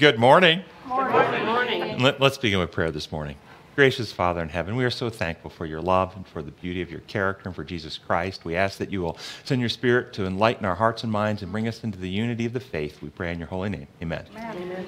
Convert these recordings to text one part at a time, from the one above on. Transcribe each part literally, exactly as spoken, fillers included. Good morning. Morning. morning. Let, let's begin with prayer this morning. Gracious Father in heaven, we are so thankful for your love and for the beauty of your character and for Jesus Christ. We ask that you will send your Spirit to enlighten our hearts and minds and bring us into the unity of the faith. We pray in your holy name. Amen. Amen.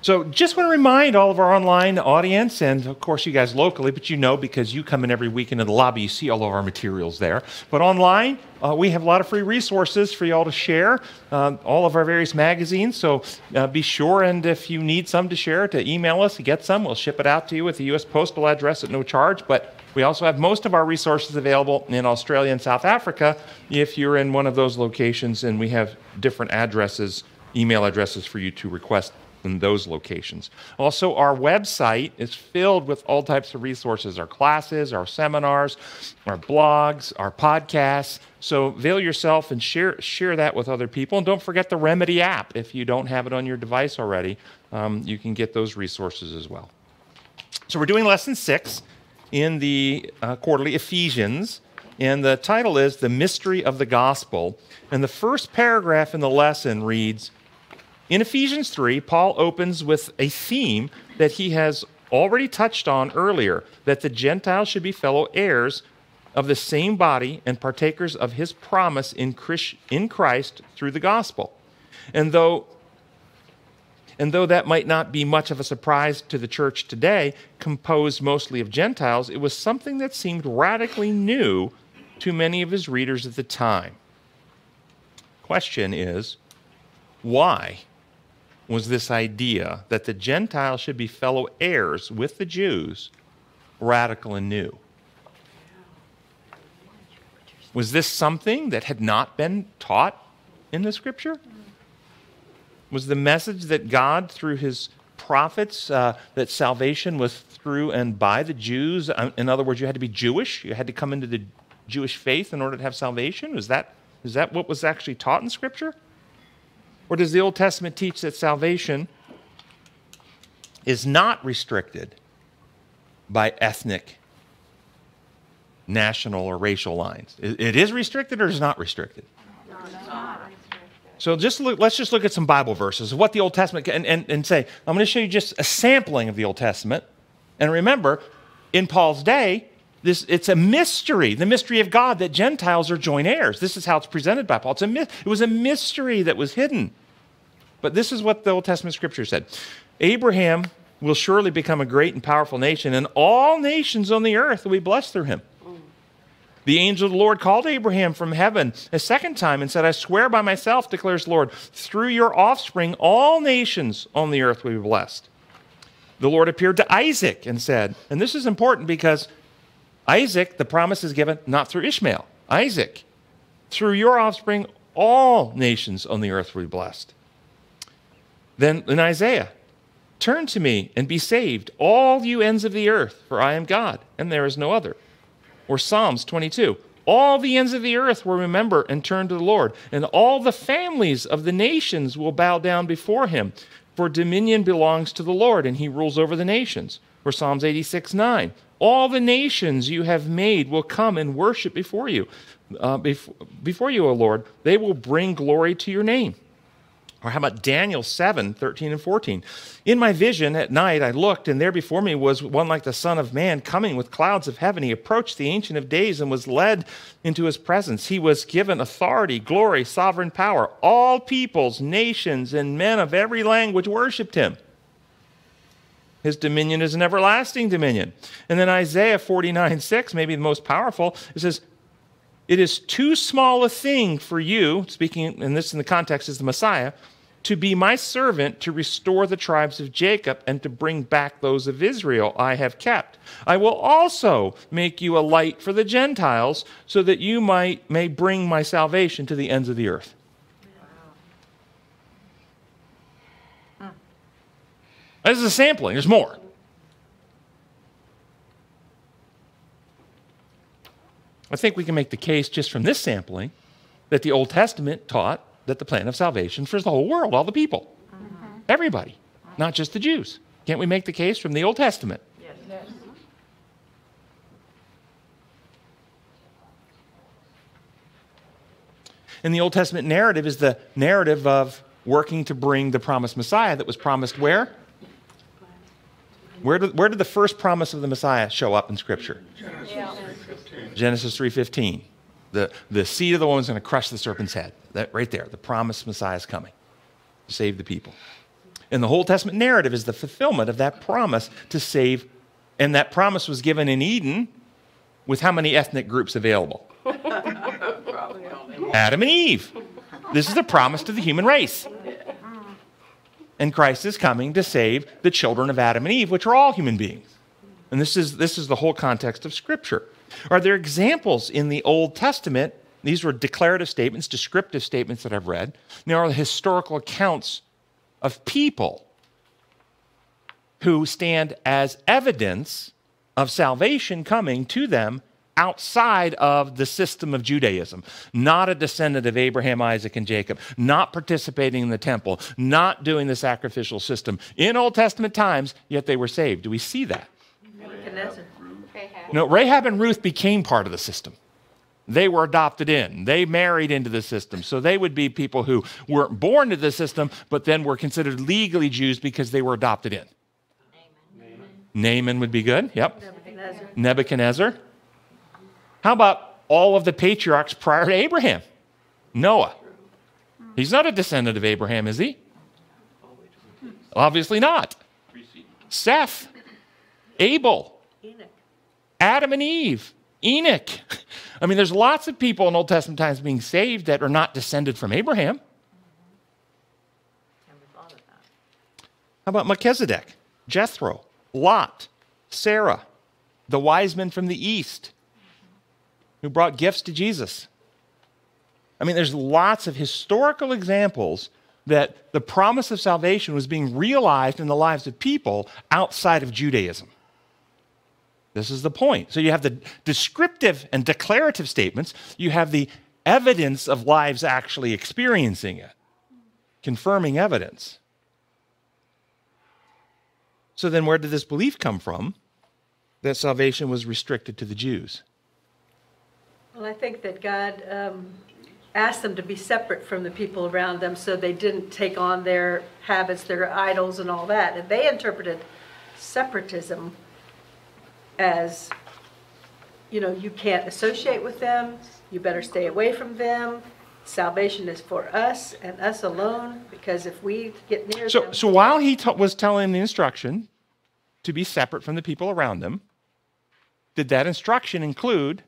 So just want to remind all of our online audience, and of course you guys locally, but you know because you come in every week into the lobby, you see all of our materials there. But online, uh, we have a lot of free resources for you all to share, um, all of our various magazines. So uh, be sure, and if you need some to share, to email us to get some. We'll ship it out to you with a U S postal address at no charge. But we also have most of our resources available in Australia and South Africa if you're in one of those locations, and we have different addresses, email addresses for you to request in those locations. Also, our website is filled with all types of resources, our classes, our seminars, our blogs, our podcasts. So avail yourself and share share that with other people. And don't forget the Remedy app. If you don't have it on your device already, um, you can get those resources as well. So we're doing lesson six in the uh, quarterly Ephesians. And the title is The Mystery of the Gospel. And the first paragraph in the lesson reads, in Ephesians three, Paul opens with a theme that he has already touched on earlier, that the Gentiles should be fellow heirs of the same body and partakers of his promise in Christ through the gospel. And though, and though that might not be much of a surprise to the church today, composed mostly of Gentiles, it was something that seemed radically new to many of his readers at the time. Question is, why was this idea that the Gentiles should be fellow heirs with the Jews radical and new? Was this something that had not been taught in the Scripture? Was the message that God, through his prophets, uh, that salvation was through and by the Jews? In other words, you had to be Jewish? You had to come into the Jewish faith in order to have salvation? Was that, is that what was actually taught in Scripture? Or does the Old Testament teach that salvation is not restricted by ethnic, national, or racial lines? It is restricted or is not restricted? No, it's not restricted. So just look, let's just look at some Bible verses, what the Old Testament, and, and, and say, I'm going to show you just a sampling of the Old Testament. And remember, in Paul's day, This, it's a mystery, the mystery of God, that Gentiles are joint heirs. This is how it's presented by Paul. It's a myth, it was a mystery that was hidden. But this is what the Old Testament Scripture said. Abraham will surely become a great and powerful nation, and all nations on the earth will be blessed through him. The angel of the Lord called Abraham from heaven a second time and said, I swear by myself, declares the Lord, through your offspring all nations on the earth will be blessed. The Lord appeared to Isaac and said, and this is important because Isaac, the promise is given not through Ishmael. Isaac, through your offspring, all nations on the earth will be blessed. Then in Isaiah, turn to me and be saved, all you ends of the earth, for I am God, and there is no other. Or Psalms twenty-two, all the ends of the earth will remember and turn to the Lord, and all the families of the nations will bow down before him, for dominion belongs to the Lord, and he rules over the nations. Or Psalms eighty-six nine. All the nations you have made will come and worship before you, uh, before, before you, O Lord. They will bring glory to your name. Or how about Daniel seven thirteen and fourteen? In my vision at night I looked, and there before me was one like the Son of Man, coming with clouds of heaven. He approached the Ancient of Days and was led into his presence. He was given authority, glory, sovereign power. All peoples, nations, and men of every language worshipped him. His dominion is an everlasting dominion. And then Isaiah forty-nine six, maybe the most powerful, it says, it is too small a thing for you, speaking, and this in the context is the Messiah, to be my servant to restore the tribes of Jacob and to bring back those of Israel I have kept. I will also make you a light for the Gentiles so that you might, may bring my salvation to the ends of the earth. This is a sampling. There's more. I think we can make the case just from this sampling that the Old Testament taught that the plan of salvation for the whole world, all the people, mm-hmm. everybody, not just the Jews. Can't we make the case from the Old Testament? Yes. Yes. And the Old Testament narrative is the narrative of working to bring the promised Messiah that was promised where? Where did, where did the first promise of the Messiah show up in Scripture? Genesis three fifteen. Genesis three fifteen. The, the seed of the woman is going to crush the serpent's head. That, right there, the promised Messiah is coming to save the people. And the Old Testament narrative is the fulfillment of that promise to save. And that promise was given in Eden with how many ethnic groups available? Adam and Eve. This is the promise to the human race. And Christ is coming to save the children of Adam and Eve, which are all human beings. And this is, this is the whole context of Scripture. Are there examples in the Old Testament? These were declarative statements, descriptive statements that I've read. There are historical accounts of people who stand as evidence of salvation coming to them outside of the system of Judaism, not a descendant of Abraham, Isaac, and Jacob, not participating in the temple, not doing the sacrificial system in Old Testament times, yet they were saved. Do we see that? No, Rahab and Ruth became part of the system. They were adopted in. They married into the system. So they would be people who weren't born to the system, but then were considered legally Jews because they were adopted in. Naaman, Naaman would be good. Yep. Nebuchadnezzar. Nebuchadnezzar. How about all of the patriarchs prior to Abraham? Noah. He's not a descendant of Abraham, is he? Obviously not. Seth, Abel, Adam and Eve, Enoch. I mean, there's lots of people in Old Testament times being saved that are not descended from Abraham. How about Melchizedek, Jethro, Lot, Sarah, the wise men from the east who brought gifts to Jesus? I mean, there's lots of historical examples that the promise of salvation was being realized in the lives of people outside of Judaism. This is the point. So you have the descriptive and declarative statements. You have the evidence of lives actually experiencing it, confirming evidence. So then where did this belief come from that salvation was restricted to the Jews? Well, I think that God um, asked them to be separate from the people around them so they didn't take on their habits, their idols, and all that. And they interpreted separatism as, you know, you can't associate with them, you better stay away from them, salvation is for us and us alone, because if we get near so, them... So while he was telling the instruction to be separate from the people around them, did that instruction include,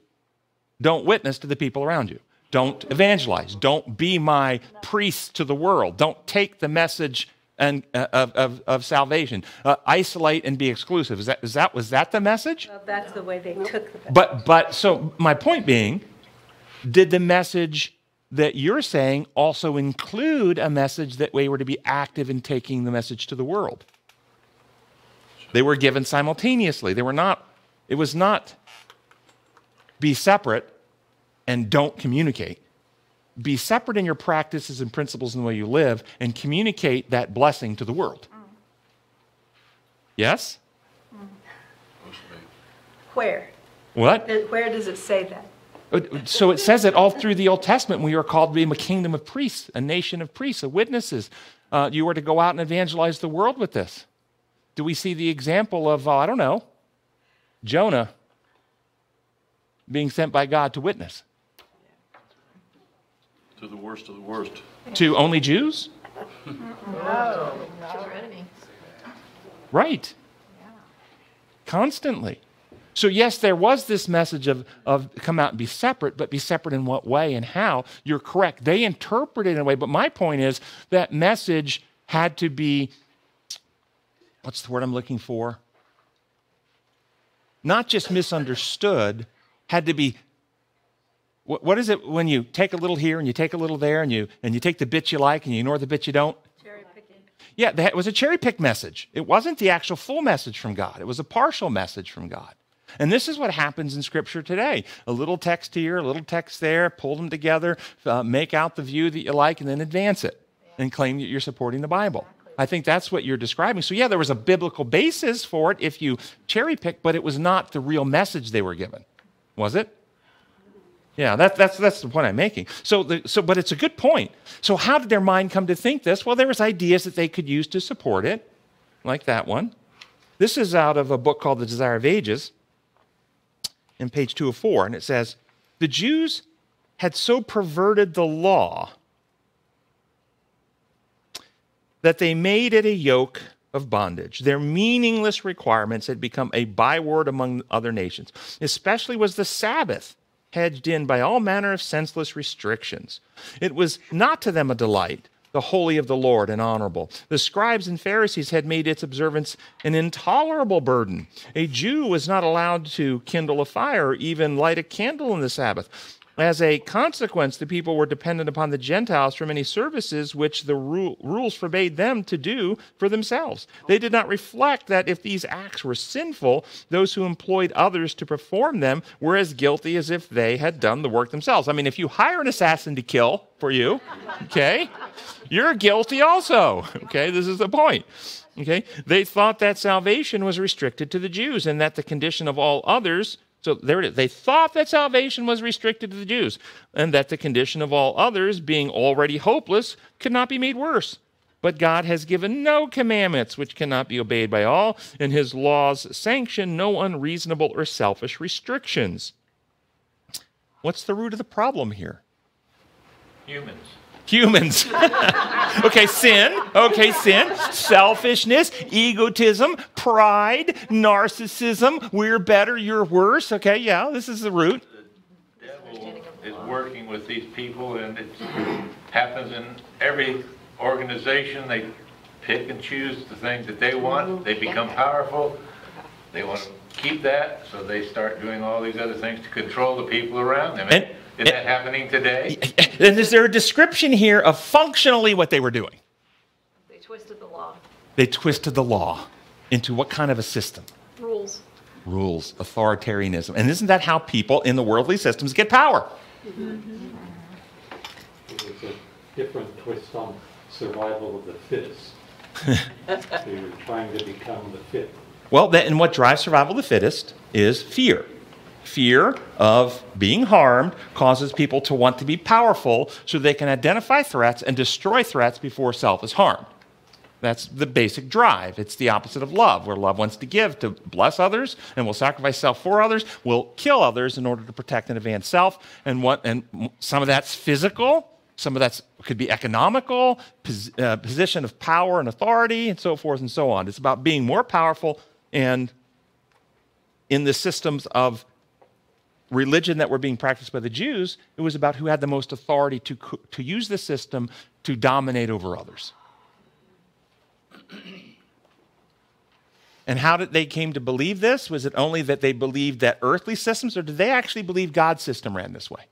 don't witness to the people around you, don't evangelize, don't be my priest to the world, don't take the message and uh, of, of, of salvation, uh, isolate and be exclusive. Is that, is that, was that the message? Well, that's the way they took the message. But, but, so my point being, did the message that you're saying also include a message that we were to be active in taking the message to the world? They were given simultaneously. They were not, it was not be separate and don't communicate. Be separate in your practices and principles in the way you live and communicate that blessing to the world. Mm. Yes? Mm. Where? What? Where does it say that? So it says it all through the Old Testament. We are called to be a kingdom of priests, a nation of priests, of witnesses. Uh, you were to go out and evangelize the world with this. Do we see the example of, uh, I don't know, Jonah being sent by God to witness? To the worst of the worst. To only Jews? No. Right. Constantly. So yes, there was this message of, of come out and be separate, but be separate in what way and how? You're correct. They interpret it in a way, but my point is that message had to be, what's the word I'm looking for? Not just misunderstood, had to be. What is it when you take a little here and you take a little there and you and you take the bit you like and you ignore the bit you don't? Cherry picking. Yeah, that was a cherry pick message. It wasn't the actual full message from God. It was a partial message from God. And this is what happens in Scripture today. A little text here, a little text there, pull them together, uh, make out the view that you like, and then advance it and claim that you're supporting the Bible. I think that's what you're describing. So yeah, there was a biblical basis for it if you cherry pick, but it was not the real message they were given, was it? Yeah, that, that's, that's the point I'm making. So, the, so, but it's a good point. So how did their mind come to think this? Well, there was ideas that they could use to support it, like that one. This is out of a book called The Desire of Ages, in page two oh four, and it says, the Jews had so perverted the law that they made it a yoke of bondage. Their meaningless requirements had become a byword among other nations. Especially was the Sabbath hedged in by all manner of senseless restrictions. It was not to them a delight, the holy of the Lord and honorable. The scribes and Pharisees had made its observance an intolerable burden. A Jew was not allowed to kindle a fire or even light a candle on the Sabbath. As a consequence, the people were dependent upon the Gentiles for many services which the rule, rules forbade them to do for themselves. They did not reflect that if these acts were sinful, those who employed others to perform them were as guilty as if they had done the work themselves. I mean, if you hire an assassin to kill for you, okay, you're guilty also, okay? This is the point. Okay? They thought that salvation was restricted to the Jews and that the condition of all others So there it is. They thought that salvation was restricted to the Jews and that the condition of all others, being already hopeless, could not be made worse. But God has given no commandments which cannot be obeyed by all, and his laws sanction no unreasonable or selfish restrictions. What's the root of the problem here? Humans. Humans. Okay, sin. Okay, sin. Selfishness, egotism, pride, narcissism. We're better, you're worse. Okay, yeah, this is the root. The devil is working with these people, and it happens in every organization. They pick and choose the thing that they want. They become powerful. They want to keep that, so they start doing all these other things to control the people around them. And Is that happening today? And is there a description here of functionally what they were doing? They twisted the law. They twisted the law into what kind of a system? Rules. Rules, authoritarianism. And isn't that how people in the worldly systems get power? Mm-hmm. It's a different twist on survival of the fittest. They were trying to become the fit. Well, that, and what drives survival of the fittest is fear. Fear of being harmed causes people to want to be powerful so they can identify threats and destroy threats before self is harmed. That's the basic drive. It's the opposite of love, where love wants to give, to bless others, and will sacrifice self for others, will kill others in order to protect and advance self. And, what, and some of that's physical, some of that could be economical, pos, uh, position of power and authority, and so forth and so on. It's about being more powerful, and in the systems of religion that were being practiced by the Jews, it was about who had the most authority to, to use the system to dominate over others. And how did they came to believe this? Was it only that they believed that earthly systems, or did they actually believe God's system ran this way?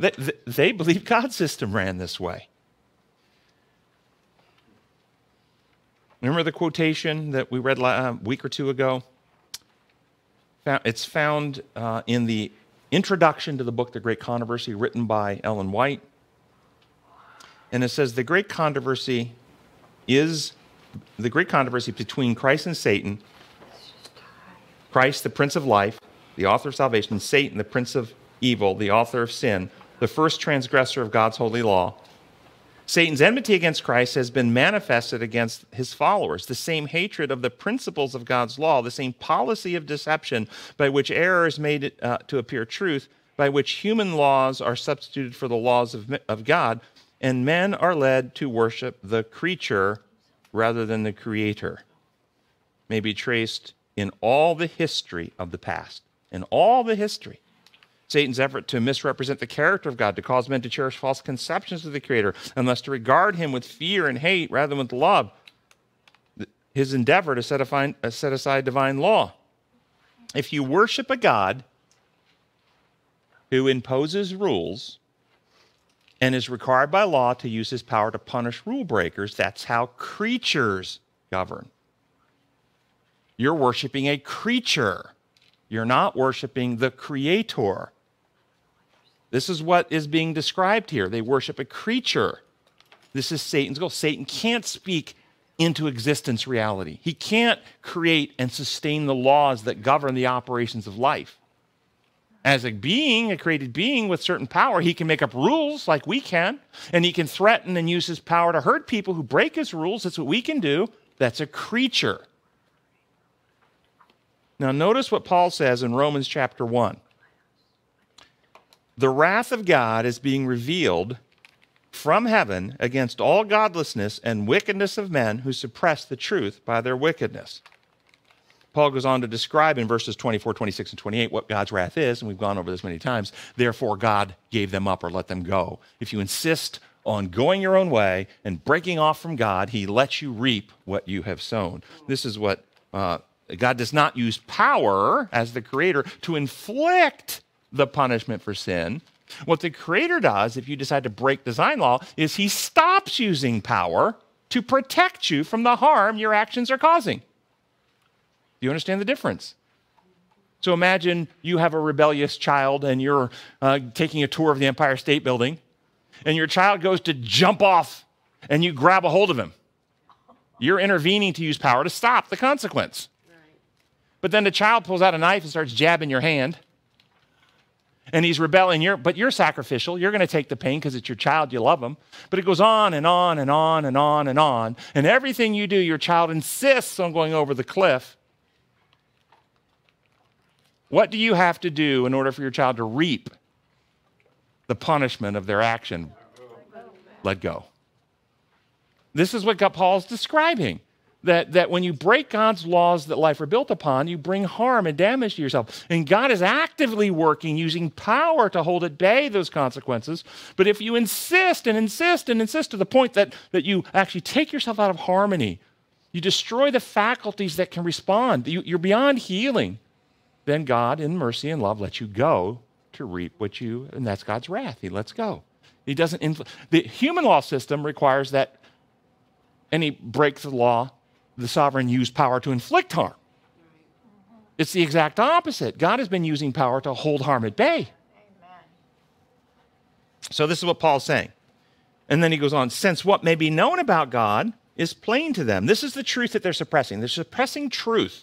They, they believed God's system ran this way. Remember the quotation that we read a week or two ago? It's found uh, in the introduction to the book, The Great Controversy, written by Ellen White. And it says, the great controversy is the great controversy between Christ and Satan, Christ, the Prince of Life, the author of salvation, Satan, the Prince of Evil, the author of sin, the first transgressor of God's holy law. Satan's enmity against Christ has been manifested against his followers. The same hatred of the principles of God's law, the same policy of deception by which error is made uh, to appear truth, by which human laws are substituted for the laws of, of God, and men are led to worship the creature rather than the creator, may be traced in all the history of the past, in all the history. Satan's effort to misrepresent the character of God, to cause men to cherish false conceptions of the Creator, and thus to regard him with fear and hate rather than with love. His endeavor to set, afine, uh, set aside divine law. If you worship a God who imposes rules and is required by law to use his power to punish rule breakers, that's how creatures govern. You're worshiping a creature. You're not worshiping the Creator. This is what is being described here. They worship a creature. This is Satan's goal. Satan can't speak into existence reality. He can't create and sustain the laws that govern the operations of life. As a being, a created being with certain power, he can make up rules like we can, and he can threaten and use his power to hurt people who break his rules. That's what we can do. That's a creature. Now notice what Paul says in Romans chapter one. The wrath of God is being revealed from heaven against all godlessness and wickedness of men who suppress the truth by their wickedness. Paul goes on to describe in verses twenty-four, twenty-six, and twenty-eight what God's wrath is, and we've gone over this many times. Therefore, God gave them up or let them go. If you insist on going your own way and breaking off from God, he lets you reap what you have sown. This is what uh, God does not use power as the creator to inflict the punishment for sin. What the creator does, if you decide to break design law, is he stops using power to protect you from the harm your actions are causing. Do you understand the difference? So imagine you have a rebellious child and you're uh, taking a tour of the Empire State Building, and your child goes to jump off and you grab a hold of him. You're intervening to use power to stop the consequence. Right. But then the child pulls out a knife and starts jabbing your hand, and he's rebelling, you're, but you're sacrificial. You're going to take the pain because it's your child. You love him. But it goes on and on and on and on and on. And everything you do, your child insists on going over the cliff. What do you have to do in order for your child to reap the punishment of their action? Let go. This is what Paul's describing. That, that when you break God's laws that life are built upon, you bring harm and damage to yourself. And God is actively working, using power to hold at bay those consequences. But if you insist and insist and insist to the point that, that you actually take yourself out of harmony, you destroy the faculties that can respond, you, you're beyond healing, then God, in mercy and love, lets you go to reap what you, and that's God's wrath. He lets go. He doesn't, infl- the human law system requires that any break the law, the sovereign used power to inflict harm. It's the exact opposite. God has been using power to hold harm at bay. Amen. So this is what Paul's saying. And then he goes on, since what may be known about God is plain to them. This is the truth that they're suppressing. They're suppressing truth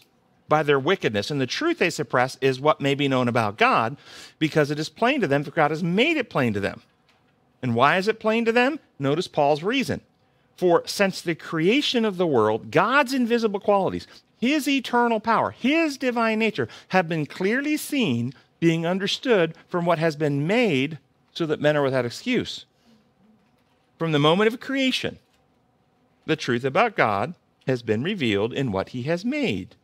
by their wickedness. And the truth they suppress is what may be known about God, because it is plain to them, for God has made it plain to them. And why is it plain to them? Notice Paul's reason. For since the creation of the world, God's invisible qualities, his eternal power, his divine nature, have been clearly seen, being understood from what has been made, so that men are without excuse. From the moment of creation, the truth about God has been revealed in what he has made.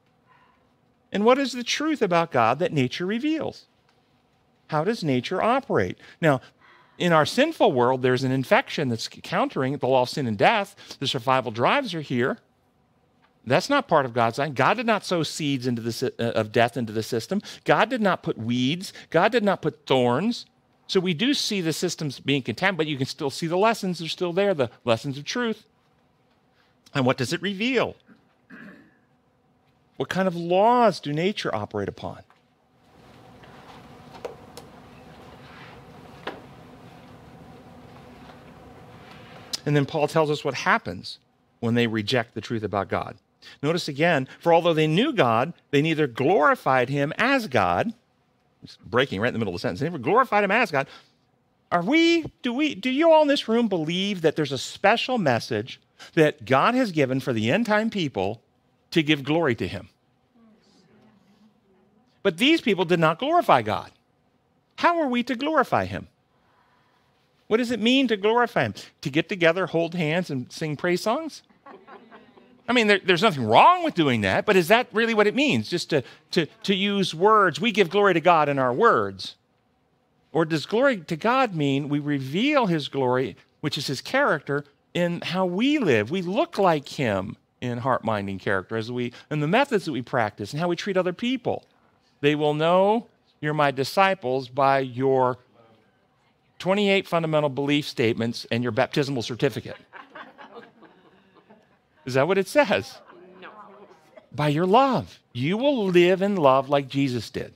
And what is the truth about God that nature reveals? How does nature operate? Now, in our sinful world, there's an infection that's countering the law of sin and death. The survival drives are here. That's not part of God's design. God did not sow seeds into the, uh, of death into the system. God did not put weeds. God did not put thorns. So we do see the systems being contaminated, but you can still see the lessons are still there, the lessons of truth. And what does it reveal? What kind of laws do nature operate upon? And then Paul tells us what happens when they reject the truth about God. Notice again, for although they knew God, they neither glorified him as God. It's breaking right in the middle of the sentence. They never glorified him as God. Are we, do we, do you all in this room believe that there's a special message that God has given for the end time people to give glory to him? But these people did not glorify God. How are we to glorify him? What does it mean to glorify him? To get together, hold hands, and sing praise songs? I mean, there, there's nothing wrong with doing that, but is that really what it means? Just to, to, to use words. We give glory to God in our words. Or does glory to God mean we reveal his glory, which is his character, in how we live? We look like him in heart, mind, and character, as we, and the methods that we practice and how we treat other people. They will know you're my disciples by your twenty-eight fundamental belief statements and your baptismal certificate. Is that what it says? No. By your love. You will live in love like Jesus did.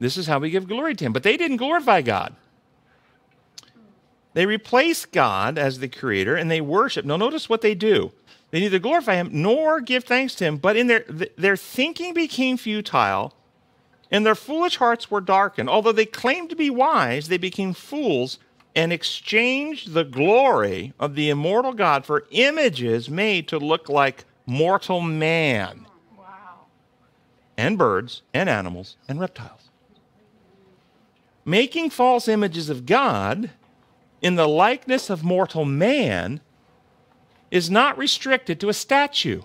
This is how we give glory to him. But they didn't glorify God. They replace God as the creator and they worship. Now notice what they do. They neither glorify him nor give thanks to him, but in their, their thinking became futile, And their foolish hearts were darkened. Although they claimed to be wise, they became fools and exchanged the glory of the immortal God for images made to look like mortal man. Wow. And birds and animals and reptiles. Making false images of God in the likeness of mortal man is not restricted to a statue.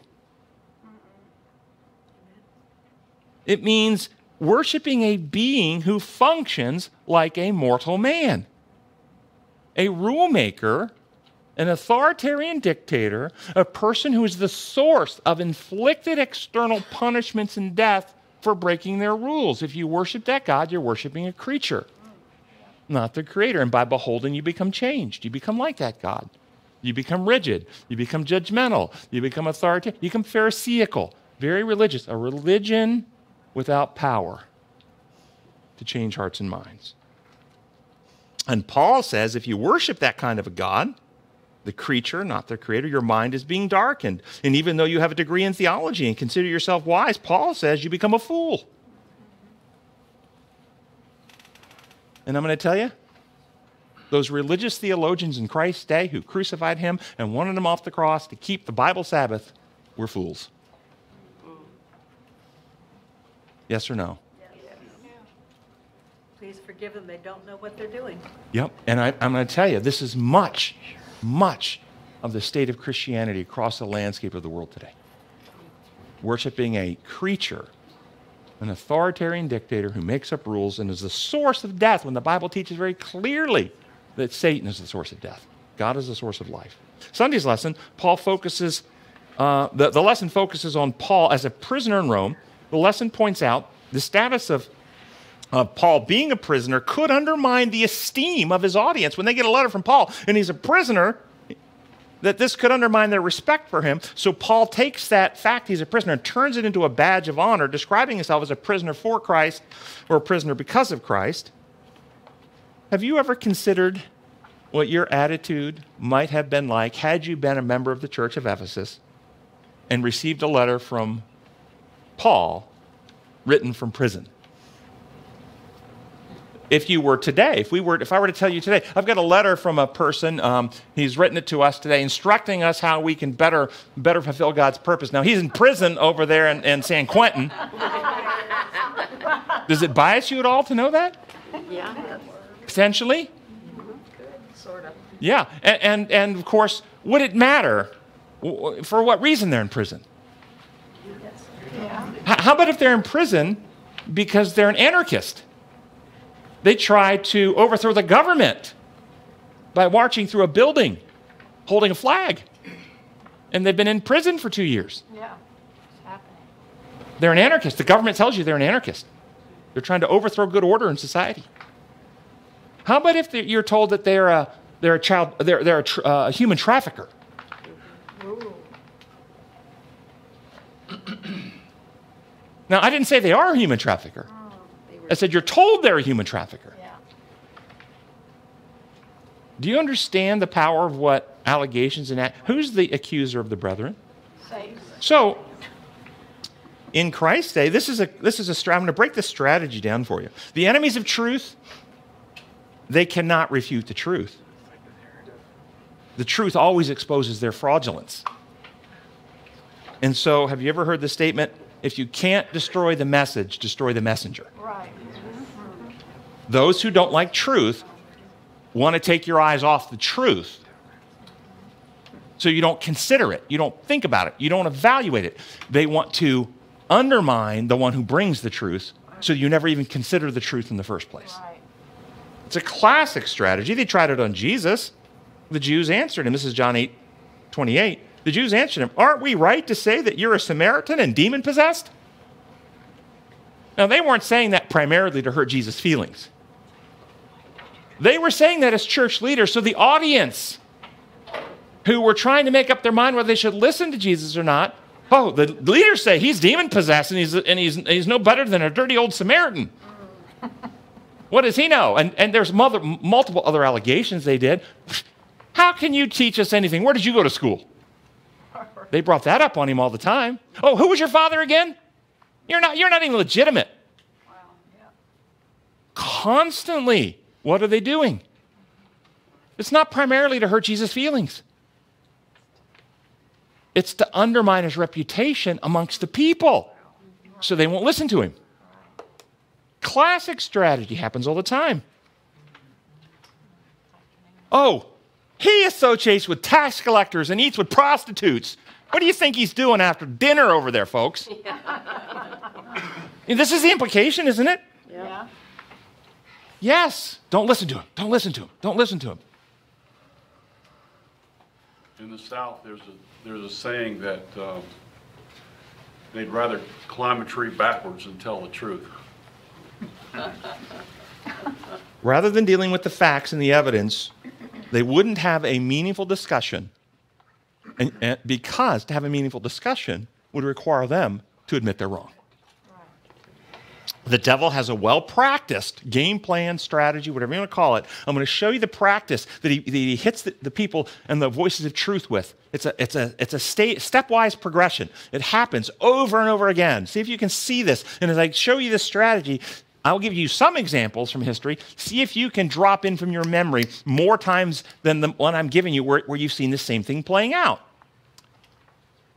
It means worshiping a being who functions like a mortal man. A rule maker, an authoritarian dictator, a person who is the source of inflicted external punishments and death for breaking their rules. If you worship that God, you're worshiping a creature, not the creator. And by beholding, you become changed. You become like that God. You become rigid. You become judgmental. You become authoritarian. You become pharisaical, very religious, a religion without power to change hearts and minds. And Paul says if you worship that kind of a God, the creature, not the creator, your mind is being darkened. And even though you have a degree in theology and consider yourself wise, Paul says you become a fool. And I'm going to tell you, those religious theologians in Christ's day who crucified him and wanted him off the cross to keep the Bible Sabbath were fools. Yes or no? Yes. Yeah. Please forgive them. They don't know what they're doing. Yep. And I, I'm going to tell you, this is much, much of the state of Christianity across the landscape of the world today. Worshipping a creature, an authoritarian dictator who makes up rules and is the source of death, when the Bible teaches very clearly that Satan is the source of death. God is the source of life. Sunday's lesson, Paul focuses, uh, the, the lesson focuses on Paul as a prisoner in Rome. The lesson points out the status of, of Paul being a prisoner could undermine the esteem of his audience. When they get a letter from Paul and he's a prisoner, that this could undermine their respect for him. So Paul takes that fact he's a prisoner and turns it into a badge of honor, describing himself as a prisoner for Christ or a prisoner because of Christ. Have you ever considered what your attitude might have been like had you been a member of the church of Ephesus and received a letter from Paul, written from prison? If you were today, if we were, if I were to tell you today, I've got a letter from a person. Um, he's written it to us today, instructing us how we can better, better fulfill God's purpose. Now he's in prison over there in, in San Quentin. Does it bias you at all to know that? Yeah. Potentially. Mm-hmm. Good, sort of. Yeah, and, and and of course, would it matter for what reason they're in prison? How about if they're in prison because they're an anarchist? They tried to overthrow the government by marching through a building, holding a flag, and they've been in prison for two years. Yeah, it's happening. They're an anarchist. The government tells you they're an anarchist. They're trying to overthrow good order in society. How about if you're told that they're a they're a child they're they're a, tra a human trafficker? Ooh. Now, I didn't say they are a human trafficker. Oh, I said you're told they're a human trafficker. Yeah. Do you understand the power of what allegations and... Who's the accuser of the brethren? Satan. So, in Christ's day, this is a, this is a... I'm going to break this strategy down for you. The enemies of truth, they cannot refute the truth. The truth always exposes their fraudulence. And so, have you ever heard the statement... If you can't destroy the message, destroy the messenger. Right. Those who don't like truth want to take your eyes off the truth. So you don't consider it. You don't think about it. You don't evaluate it. They want to undermine the one who brings the truth so you never even consider the truth in the first place. Right. It's a classic strategy. They tried it on Jesus. The Jews answered him. This is John eight twenty-eight. The Jews answered him, aren't we right to say that you're a Samaritan and demon-possessed? Now, they weren't saying that primarily to hurt Jesus' feelings. They were saying that as church leaders, so the audience who were trying to make up their mind whether they should listen to Jesus or not, oh, the leaders say he's demon-possessed and he's, and he's, he's no better than a dirty old Samaritan. What does he know? And, and there's mother, multiple other allegations they did. How can you teach us anything? Where did you go to school? They brought that up on him all the time. Oh, who was your father again? You're not, you're not even legitimate. Wow. constantly. What are they doing? It's not primarily to hurt Jesus' feelings. It's to undermine his reputation amongst the people so they won't listen to him. Classic strategy, happens all the time. Oh, he associates with tax collectors and eats with prostitutes. What do you think he's doing after dinner over there, folks? This is the implication, isn't it? Yeah. Yes. Don't listen to him. Don't listen to him. Don't listen to him. In the South, there's a, there's a saying that um, they'd rather climb a tree backwards than tell the truth. Rather than dealing with the facts and the evidence, they wouldn't have a meaningful discussion, and, and because to have a meaningful discussion would require them to admit they're wrong. The devil has a well-practiced game plan, strategy, whatever you want to call it. I'm going to show you the practice that he, that he hits the, the people and the voices of truth with. It's a, it's a, it's a state, stepwise progression. It happens over and over again. See if you can see this. And as I show you this strategy, I'll give you some examples from history. See if you can drop in from your memory more times than the one I'm giving you where, where you've seen the same thing playing out.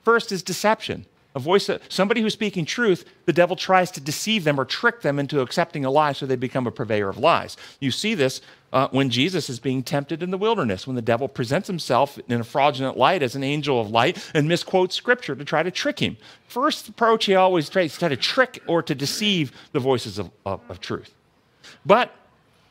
First is deception. A voice, somebody who's speaking truth, the devil tries to deceive them or trick them into accepting a lie so they become a purveyor of lies. You see this uh, when Jesus is being tempted in the wilderness, when the devil presents himself in a fraudulent light as an angel of light and misquotes scripture to try to trick him. First approach he always takes is to trick or to deceive the voices of, of, of truth. But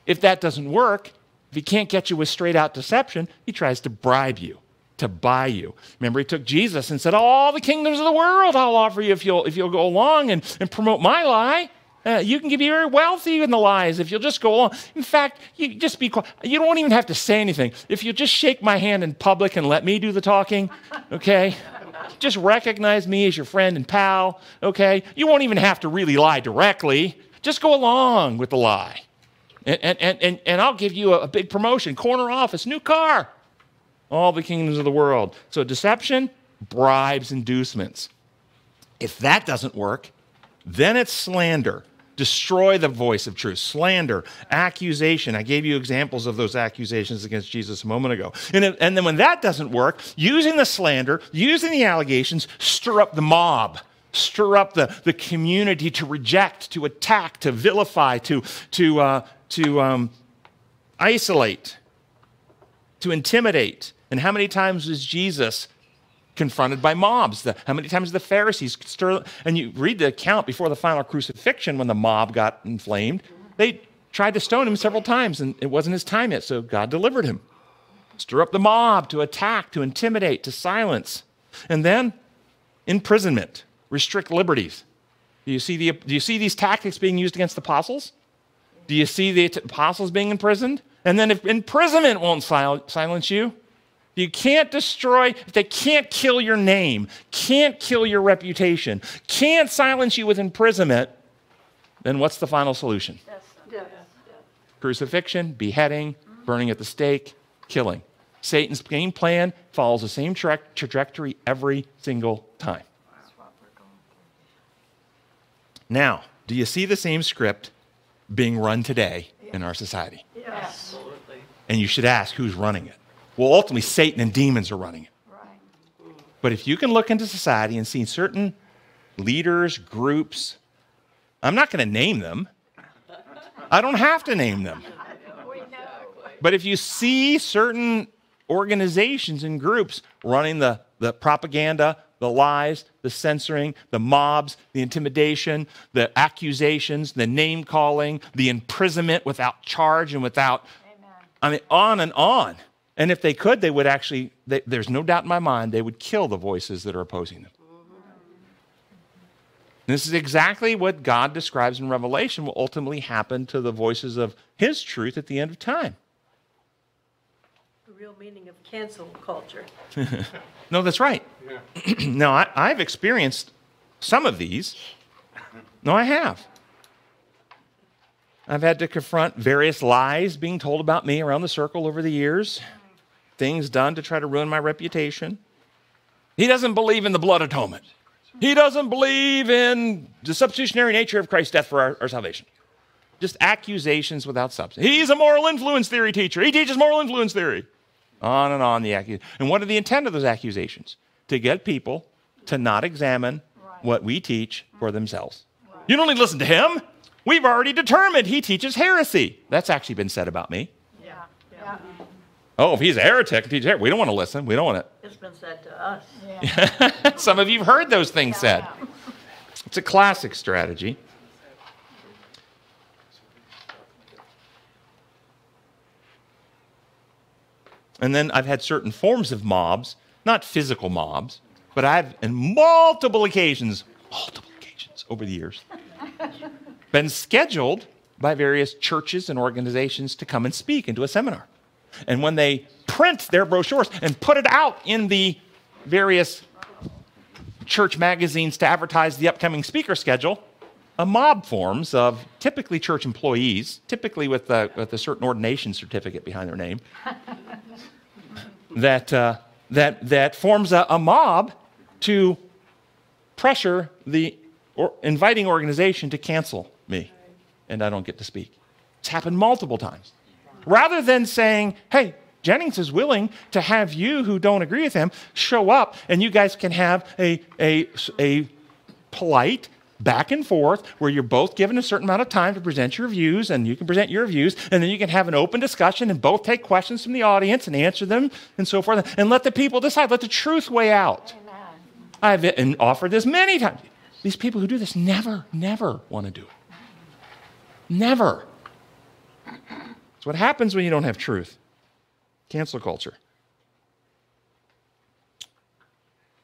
if that doesn't work, if he can't get you with straight out deception, he tries to bribe you, to buy you. Remember, he took Jesus and said, all the kingdoms of the world I'll offer you if you'll, if you'll go along and, and promote my lie. Uh, you can be very wealthy in the lies if you'll just go along. In fact, you just be quiet. You don't even have to say anything. If you'll just shake my hand in public and let me do the talking, okay? Just recognize me as your friend and pal, okay? You won't even have to really lie directly. Just go along with the lie. And, and, and, and I'll give you a, a big promotion, corner office, new car. All the kingdoms of the world. So deception, bribes, inducements. If that doesn't work, then it's slander. Destroy the voice of truth. Slander, accusation. I gave you examples of those accusations against Jesus a moment ago. And, if, and then when that doesn't work, using the slander, using the allegations, stir up the mob. Stir up the, the community to reject, to attack, to vilify, to, to, uh, to um, isolate, to intimidate. And how many times was Jesus confronted by mobs? The, how many times the Pharisees stir? And you read the account before the final crucifixion when the mob got inflamed. They tried to stone him several times, and it wasn't his time yet, so God delivered him. Stir up the mob to attack, to intimidate, to silence. And then imprisonment, restrict liberties. Do you see, the, do you see these tactics being used against the apostles? Do you see the apostles being imprisoned? And then if imprisonment won't sil silence you, you can't destroy, if they can't kill your name, can't kill your reputation, can't silence you with imprisonment, then what's the final solution? Death. Death. Crucifixion, beheading, burning at the stake, killing. Satan's game plan follows the same tra trajectory every single time. Now, do you see the same script being run today in our society? Yes. Absolutely. And you should ask, who's running it? Well, ultimately, Satan and demons are running it. Right. But if you can look into society and see certain leaders, groups, I'm not going to name them. I don't have to name them. But if you see certain organizations and groups running the, the propaganda, the lies, the censoring, the mobs, the intimidation, the accusations, the name-calling, the imprisonment without charge and without, amen. I mean, on and on. And if they could, they would actually, they, there's no doubt in my mind, they would kill the voices that are opposing them. And this is exactly what God describes in Revelation will ultimately happen to the voices of his truth at the end of time. Real meaning of cancel culture. No, that's right. Yeah. Now, I, I've experienced some of these. No, I have. I've had to confront various lies being told about me around the circle over the years, things done to try to ruin my reputation. He doesn't believe in the blood atonement. He doesn't believe in the substitutionary nature of Christ's death for our, our salvation. just accusations without substance. He's a moral influence theory teacher. He teaches moral influence theory. On and on the accusation. And what are the intent of those accusations? To get people to not examine right. what we teach for themselves. Right. You don't need to listen to him. We've already determined he teaches heresy. That's actually been said about me. Yeah. yeah. yeah. Oh, if he's a heretic, teaches heresy. We don't want to listen. We don't want to. It's been said to us. Yeah. Some of you have heard those things yeah, said. Yeah. It's a classic strategy. And then I've had certain forms of mobs, not physical mobs, but I've, on multiple occasions, multiple occasions over the years, been scheduled by various churches and organizations to come and speak and do a seminar. And when they print their brochures and put it out in the various church magazines to advertise the upcoming speaker schedule, a mob forms of typically church employees, typically with a, with a certain ordination certificate behind their name, that, uh, that, that forms a, a mob to pressure the or inviting organization to cancel me, and I don't get to speak. It's happened multiple times. Rather than saying, hey, Jennings is willing to have you who don't agree with him show up, and you guys can have a, a, a polite back and forth where you're both given a certain amount of time to present your views, and you can present your views, and then you can have an open discussion and both take questions from the audience and answer them and so forth, and let the people decide. Let the truth weigh out. Amen. I've been offered this many times. These people who do this never, never want to do it. Never. It's what happens when you don't have truth. Cancel culture.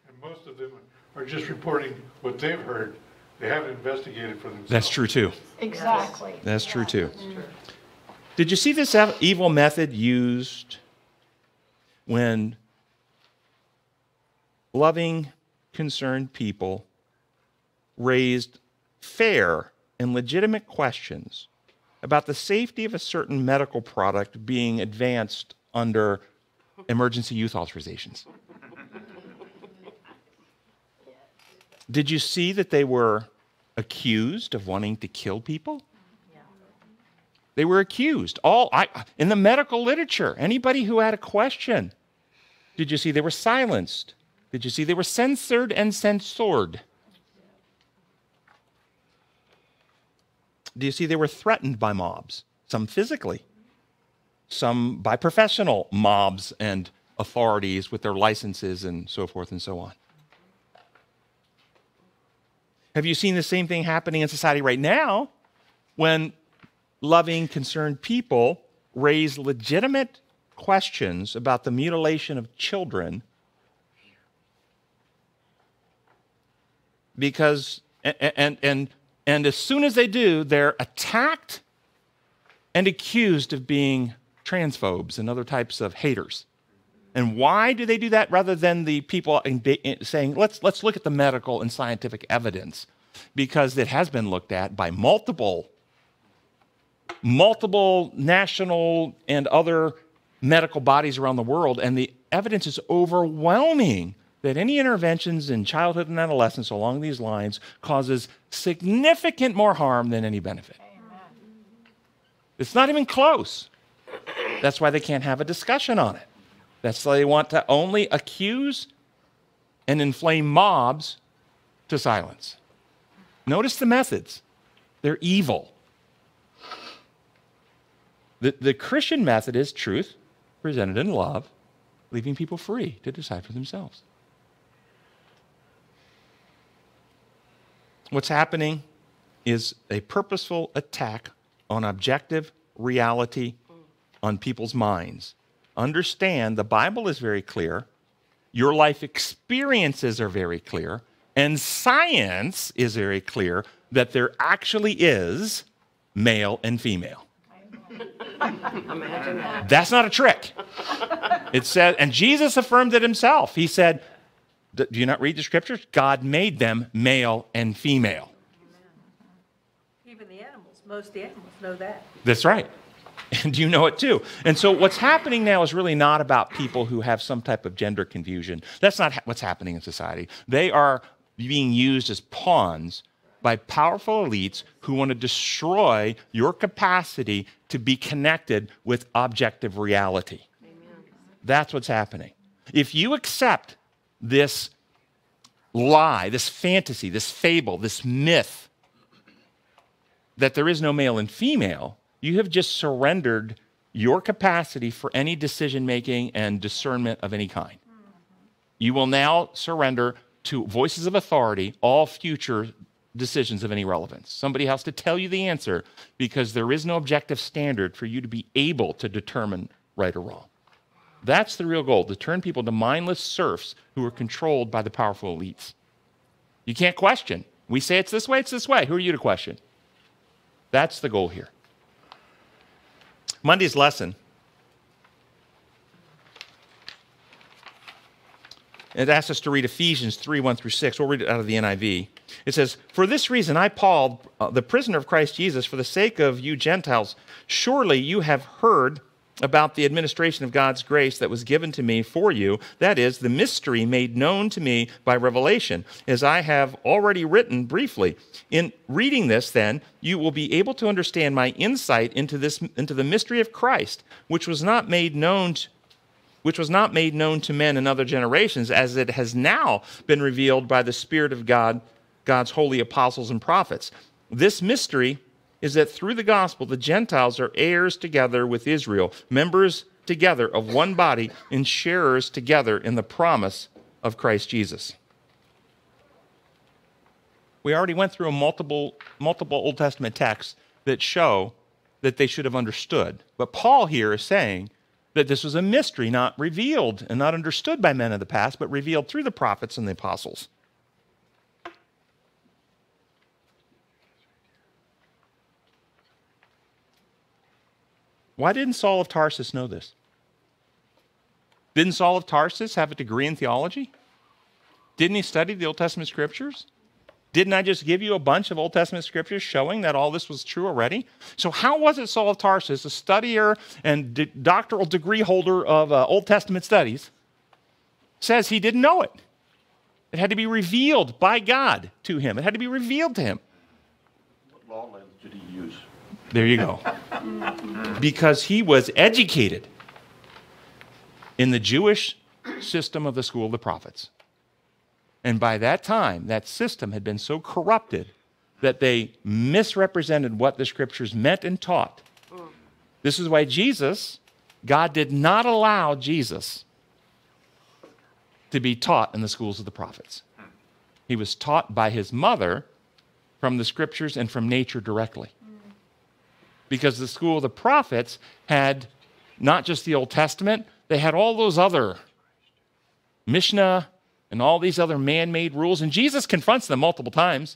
And most of them are just reporting what they've heard. They haven't investigated for themselves. That's true, too. Exactly. That's yeah. true, too. That's true. Did you see this evil method used when loving, concerned people raised fair and legitimate questions about the safety of a certain medical product being advanced under emergency youth authorizations? Did you see that they were accused of wanting to kill people? Yeah. They were accused. All I, in the medical literature, anybody who had a question, did you see they were silenced? Did you see they were censored and censored? Do you see they were threatened by mobs, some physically? Some by professional mobs and authorities with their licenses and so forth and so on. Have you seen the same thing happening in society right now when loving, concerned people raise legitimate questions about the mutilation of children because, and, and, and, and as soon as they do, they're attacked and accused of being transphobes and other types of haters. And why do they do that rather than the people saying, let's, let's look at the medical and scientific evidence? Because it has been looked at by multiple, multiple national and other medical bodies around the world, and the evidence is overwhelming that any interventions in childhood and adolescence along these lines causes significant more harm than any benefit. Amen. It's not even close. That's why they can't have a discussion on it. That's why they want to only accuse and inflame mobs to silence. Notice the methods. They're evil. The, the Christian method is truth presented in love, leaving people free to decide for themselves. What's happening is a purposeful attack on objective reality on people's minds. Understand, the Bible is very clear, your life experiences are very clear, and science is very clear that there actually is male and female. Imagine that. That's not a trick. It says, and Jesus affirmed it himself. He said, do you not read the scriptures? God made them male and female. Even the animals, most of the animals know that. That's right. And you know it too. And so what's happening now is really not about people who have some type of gender confusion. That's not ha- what's happening in society. They are being used as pawns by powerful elites who want to destroy your capacity to be connected with objective reality. Amen. That's what's happening. If you accept this lie, this fantasy, this fable, this myth that there is no male and female, you have just surrendered your capacity for any decision-making and discernment of any kind. You will now surrender to voices of authority all future decisions of any relevance. Somebody has to tell you the answer because there is no objective standard for you to be able to determine right or wrong. That's the real goal, to turn people to mindless serfs who are controlled by the powerful elites. You can't question. We say it's this way, it's this way. Who are you to question? That's the goal here. Monday's lesson, it asks us to read Ephesians three, one through six. We'll read it out of the N I V. It says, "For this reason I, Paul, uh, the prisoner of Christ Jesus, for the sake of you Gentiles, surely you have heard about the administration of God's grace that was given to me for you, that is, the mystery made known to me by revelation, as I have already written briefly. In reading this, then, you will be able to understand my insight into this into the mystery of Christ, which was not made known to, which was not made known to men in other generations, as it has now been revealed by the Spirit of God, God's holy apostles and prophets. This mystery is that through the gospel, the Gentiles are heirs together with Israel, members together of one body, and sharers together in the promise of Christ Jesus." We already went through a multiple, multiple Old Testament texts that show that they should have understood. But Paul here is saying that this was a mystery not revealed and not understood by men of the past, but revealed through the prophets and the apostles. Why didn't Saul of Tarsus know this? Didn't Saul of Tarsus have a degree in theology? Didn't he study the Old Testament scriptures? Didn't I just give you a bunch of Old Testament scriptures showing that all this was true already? So how was it Saul of Tarsus, a studier and doctoral degree holder of uh, Old Testament studies, says he didn't know it? It had to be revealed by God to him. It had to be revealed to him. What law language did he use? There you go. Because he was educated in the Jewish system of the school of the prophets. And by that time, that system had been so corrupted that they misrepresented what the scriptures meant and taught. This is why Jesus, God did not allow Jesus to be taught in the schools of the prophets. He was taught by his mother from the scriptures and from nature directly. Because the school of the prophets had not just the Old Testament, they had all those other Mishnah and all these other man-made rules. And Jesus confronts them multiple times.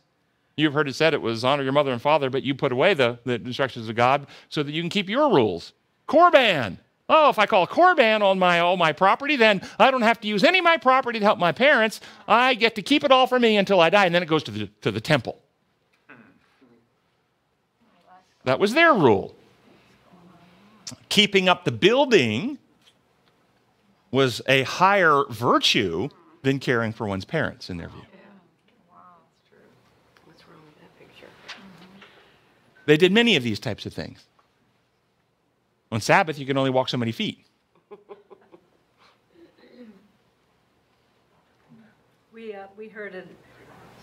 You've heard it said it was honor your mother and father, but you put away the, the instructions of God so that you can keep your rules. Korban. Oh, if I call a korban on my, all my property, then I don't have to use any of my property to help my parents. I get to keep it all for me until I die. And then it goes to the, to the temple. That was their rule. Keeping up the building was a higher virtue than caring for one's parents, in their view. Yeah. Wow, that's true. What's wrong with that picture? Mm-hmm. They did many of these types of things. On Sabbath, you can only walk so many feet. we, uh, we heard it.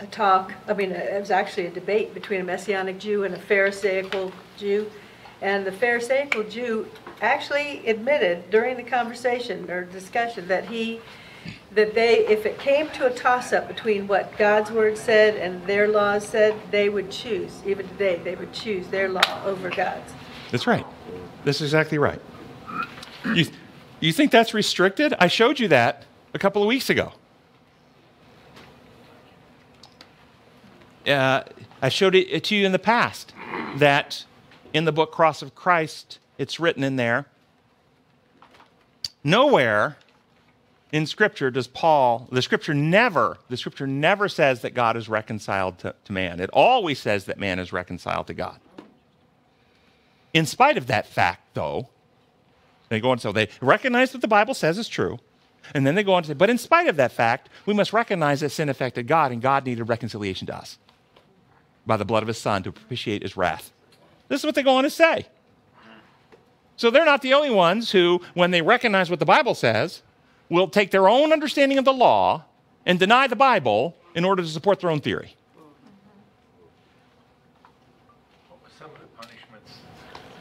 A talk, I mean, it was actually a debate between a Messianic Jew and a Pharisaical Jew. And the Pharisaical Jew actually admitted during the conversation or discussion that he, that they, if it came to a toss-up between what God's word said and their laws said, they would choose, even today, they would choose their law over God's. That's right. That's exactly right. You, you think that's restricted? I showed you that a couple of weeks ago. Uh, I showed it to you in the past that in the book Cross of Christ, it's written in there. Nowhere in Scripture does Paul, the Scripture never, the Scripture never says that God is reconciled to, to man. It always says that man is reconciled to God. In spite of that fact, though, they go on, so they recognize what the Bible says is true. And then they go on to say, but in spite of that fact, we must recognize that sin affected God and God needed reconciliation to us. by the blood of his son to propitiate his wrath. This is what they go on to say. So they're not the only ones who, when they recognize what the Bible says, will take their own understanding of the law and deny the Bible in order to support their own theory. What were some of the punishments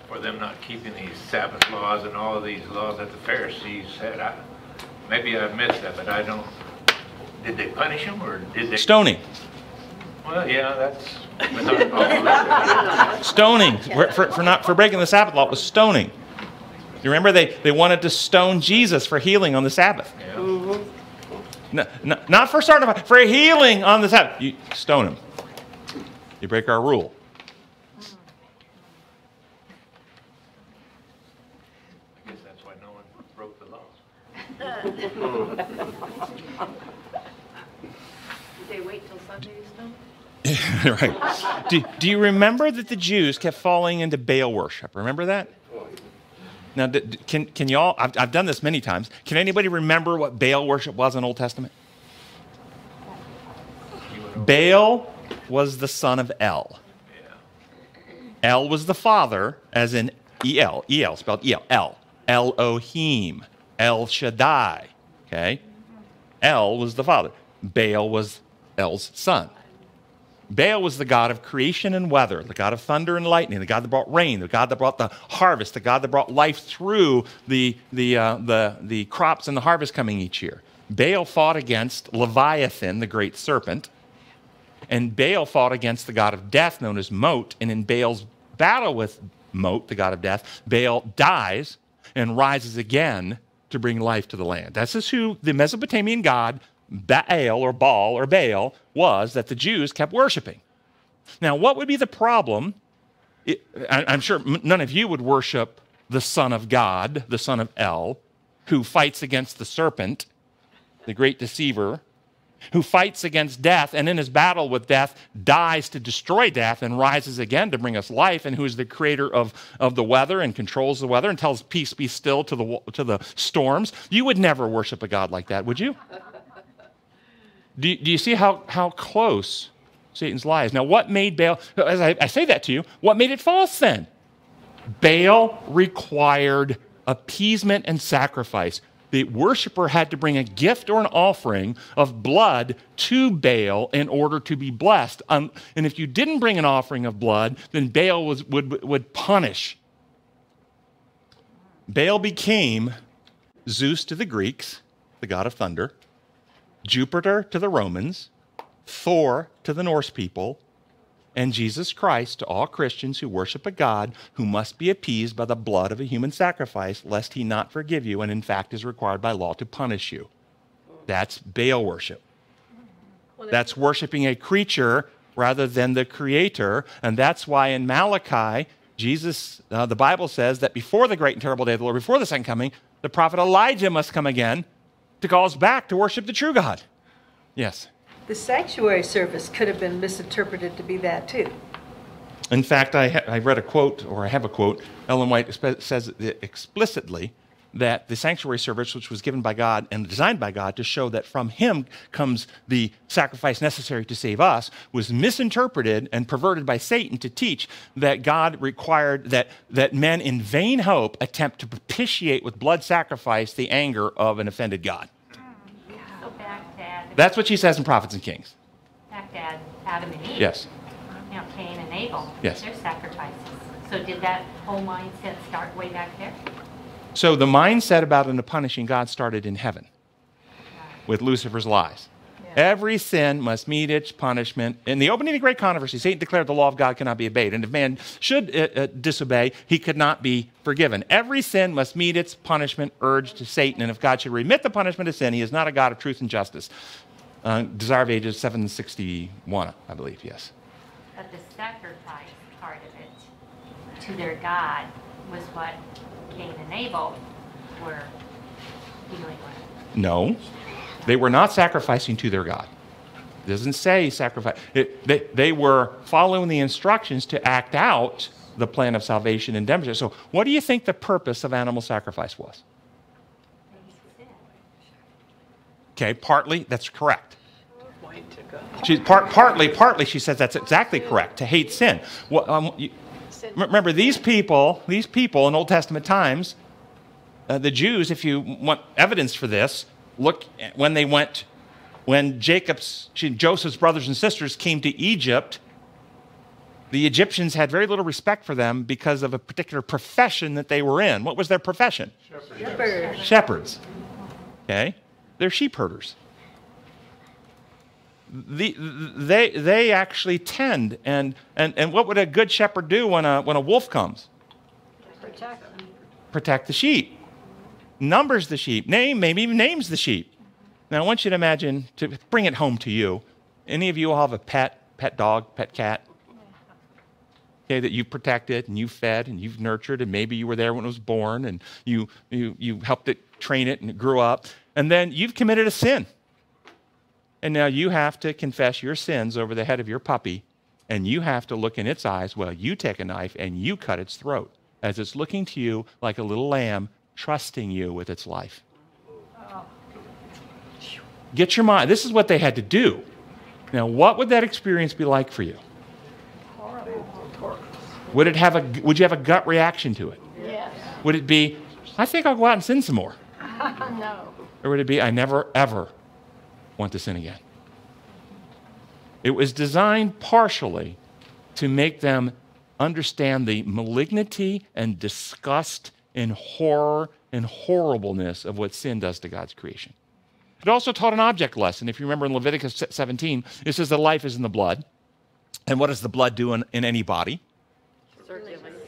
for them not keeping these Sabbath laws and all of these laws that the Pharisees had? I, maybe I missed that, but I don't. Did they punish them or did they? Stoning. Well, yeah, that's... Stoning. For, for, for, not, for breaking the Sabbath law, it was stoning. You remember they, they wanted to stone Jesus for healing on the Sabbath. Yeah. No, no, not for starting a, for healing on the Sabbath. You stone him. You break our rule. I guess that's why no one broke the law. Did they wait till Sunday to stone? Right. Do, do you remember that the Jews kept falling into Baal worship? Remember that? Now, can, can y'all, I've, I've done this many times, can anybody remember what Baal worship was in the Old Testament? Baal was the son of El. El was the father, as in E L, E L, spelled E L, El, Elohim, El Shaddai, okay? El was the father. Baal was El's son. Baal was the god of creation and weather, the god of thunder and lightning, the god that brought rain, the god that brought the harvest, the god that brought life through the, the, uh, the, the crops and the harvest coming each year. Baal fought against Leviathan, the great serpent, and Baal fought against the god of death known as Mot, and in Baal's battle with Mot, the god of death, Baal dies and rises again to bring life to the land. This is who the Mesopotamian god Baal or Baal or Baal was that the Jews kept worshiping. Now, what would be the problem? It, I, I'm sure none of you would worship the Son of God, the Son of El, who fights against the serpent, the great deceiver, who fights against death and in his battle with death dies to destroy death and rises again to bring us life, and who is the creator of, of the weather and controls the weather and tells peace be still to the, to the storms. You would never worship a God like that, would you? Do you, do you see how, how close Satan's lie is? Now, what made Baal, as I, I say that to you, what made it false then? Baal required appeasement and sacrifice. The worshiper had to bring a gift or an offering of blood to Baal in order to be blessed. Um, and if you didn't bring an offering of blood, then Baal was, would, would punish. Baal became Zeus to the Greeks, the god of thunder, Jupiter to the Romans, Thor to the Norse people, and Jesus Christ to all Christians who worship a God who must be appeased by the blood of a human sacrifice, lest he not forgive you and in fact is required by law to punish you. That's Baal worship. That's worshiping a creature rather than the creator, and that's why in Malachi, Jesus, uh, the Bible says that before the great and terrible day of the Lord, before the second coming, the prophet Elijah must come again to call us back to worship the true God. Yes? The sanctuary service could have been misinterpreted to be that too. In fact, I, ha I read a quote, or I have a quote, Ellen White says explicitly that the sanctuary service, which was given by God and designed by God to show that from him comes the sacrifice necessary to save us, was misinterpreted and perverted by Satan to teach that God required that, that men in vain hope attempt to propitiate with blood sacrifice the anger of an offended God. So back to Adam. That's what she says in Prophets and Kings. Back to Adam and Eve. Yes. Now Cain and Abel. Yes. Their sacrifices. So did that whole mindset start way back there? So the mindset about a punishing God started in heaven with Lucifer's lies. Yeah. Every sin must meet its punishment. In the opening of the Great Controversy, Satan declared the law of God cannot be obeyed, and if man should uh, uh, disobey, he could not be forgiven. Every sin must meet its punishment, urged to Satan, and if God should remit the punishment of sin, he is not a God of truth and justice. Uh, Desire of Ages seven sixty-one, I believe, yes. But the sacrifice part of it to their God was what Cain and Abel were dealing with. No, they were not sacrificing to their God. It doesn't say sacrifice. It, they, they were following the instructions to act out the plan of salvation and demonstrate. So what do you think the purpose of animal sacrifice was? Okay, partly, that's correct. glory to God. She's part, partly, partly, she says that's exactly correct, to hate sin. Well, um, you, remember, these people, these people in Old Testament times, uh, the Jews, if you want evidence for this, look at when they went, when Jacob's, she, Joseph's brothers and sisters came to Egypt. The Egyptians had very little respect for them because of a particular profession that they were in. What was their profession? Shepherds. Shepherds. Shepherds. Okay? They're sheep herders. The, they, they actually tend, and, and, and what would a good shepherd do when a, when a wolf comes? Protect them. Protect the sheep. Numbers the sheep. Name, maybe even names the sheep. Now, I want you to imagine, to bring it home to you, any of you all have a pet, pet dog, pet cat? Okay, that you've protected and you've fed and you've nurtured, and maybe you were there when it was born and you, you, you helped it train it and it grew up. And then you've committed a sin. And now you have to confess your sins over the head of your puppy, and you have to look in its eyes while you take a knife and you cut its throat as it's looking to you like a little lamb, trusting you with its life. Get your mind. This is what they had to do. Now, what would that experience be like for you? Would it have a? Would you have a gut reaction to it? Yes. Would it be, I think I'll go out and sin some more? No. Or would it be, I never, ever want to sin again? It was designed partially to make them understand the malignity and disgust and horror and horribleness of what sin does to God's creation. It also taught an object lesson. If you remember in Leviticus seventeen, it says that life is in the blood. And what does the blood do in, in any body?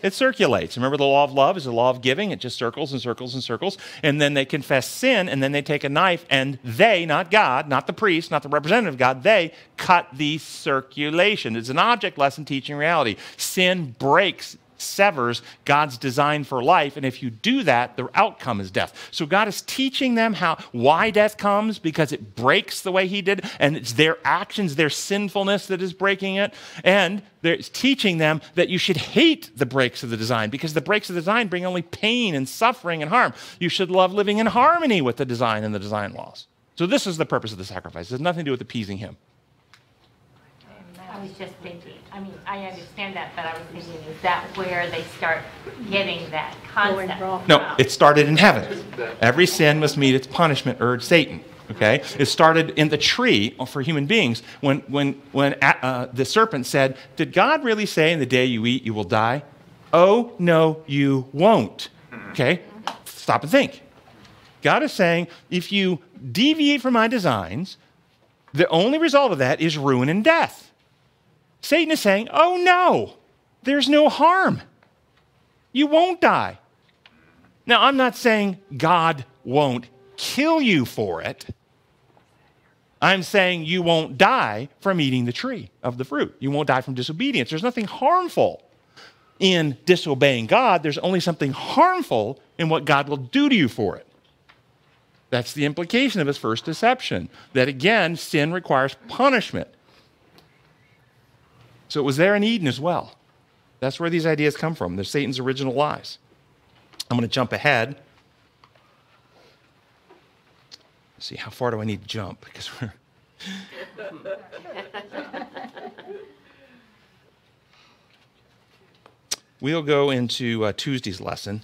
It circulates. Remember, the law of love is the law of giving. It just circles and circles and circles. And then they confess sin, and then they take a knife, and they, not God, not the priest, not the representative of God, they cut the circulation. It's an object lesson teaching reality. Sin breaks, severs God's design for life, and if you do that, the outcome is death. So God is teaching them how, why death comes, because it breaks the way he did, and it's their actions, their sinfulness that is breaking it, and it's teaching them that you should hate the breaks of the design, because the breaks of the design bring only pain and suffering and harm. You should love living in harmony with the design and the design laws. So this is the purpose of the sacrifice. It has nothing to do with appeasing him. I was just thinking, I mean, I understand that, but I was thinking, is that where they start getting that concept? No, it started in heaven. Every sin must meet its punishment, urged Satan. Okay? It started in the tree for human beings when, when, when uh, the serpent said, did God really say in the day you eat, you will die? Oh, no, you won't. Okay? Stop and think. God is saying, if you deviate from my designs, the only result of that is ruin and death. Satan is saying, oh no, there's no harm. You won't die. Now, I'm not saying God won't kill you for it. I'm saying you won't die from eating the tree of the fruit. You won't die from disobedience. There's nothing harmful in disobeying God. There's only something harmful in what God will do to you for it. That's the implication of his first deception, that again, sin requires punishment. So it was there in Eden as well. That's where these ideas come from. They're Satan's original lies. I'm going to jump ahead. Let's see, how far do I need to jump? Because we're we'll go into uh, Tuesday's lesson.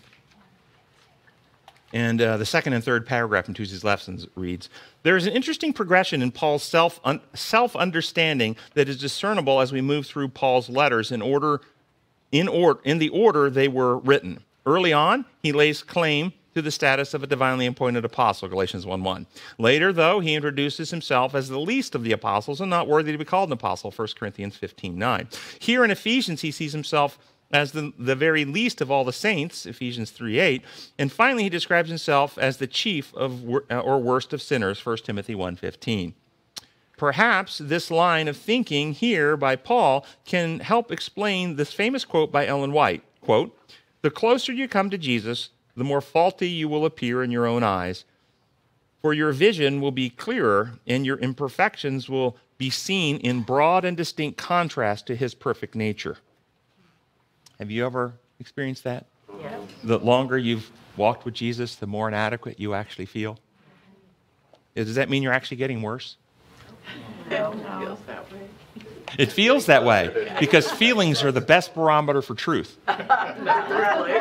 And uh, the second and third paragraph in Tuesday's lessons reads, there is an interesting progression in Paul's self un self-understanding that is discernible as we move through Paul's letters in order, in or in the order they were written. Early on, he lays claim to the status of a divinely appointed apostle, Galatians one one. Later, though, he introduces himself as the least of the apostles and not worthy to be called an apostle, First Corinthians fifteen nine. Here in Ephesians, he sees himself as the, the very least of all the saints, Ephesians three eight. And finally, he describes himself as the chief of or worst of sinners, First Timothy one fifteen. Perhaps this line of thinking here by Paul can help explain this famous quote by Ellen White, quote, "The closer you come to Jesus, the more faulty you will appear in your own eyes, for your vision will be clearer and your imperfections will be seen in broad and distinct contrast to his perfect nature." Have you ever experienced that? Yes. The longer you've walked with Jesus, the more inadequate you actually feel. Does that mean you're actually getting worse? No, no. It feels that way. It feels that way because feelings are the best barometer for truth. Not really.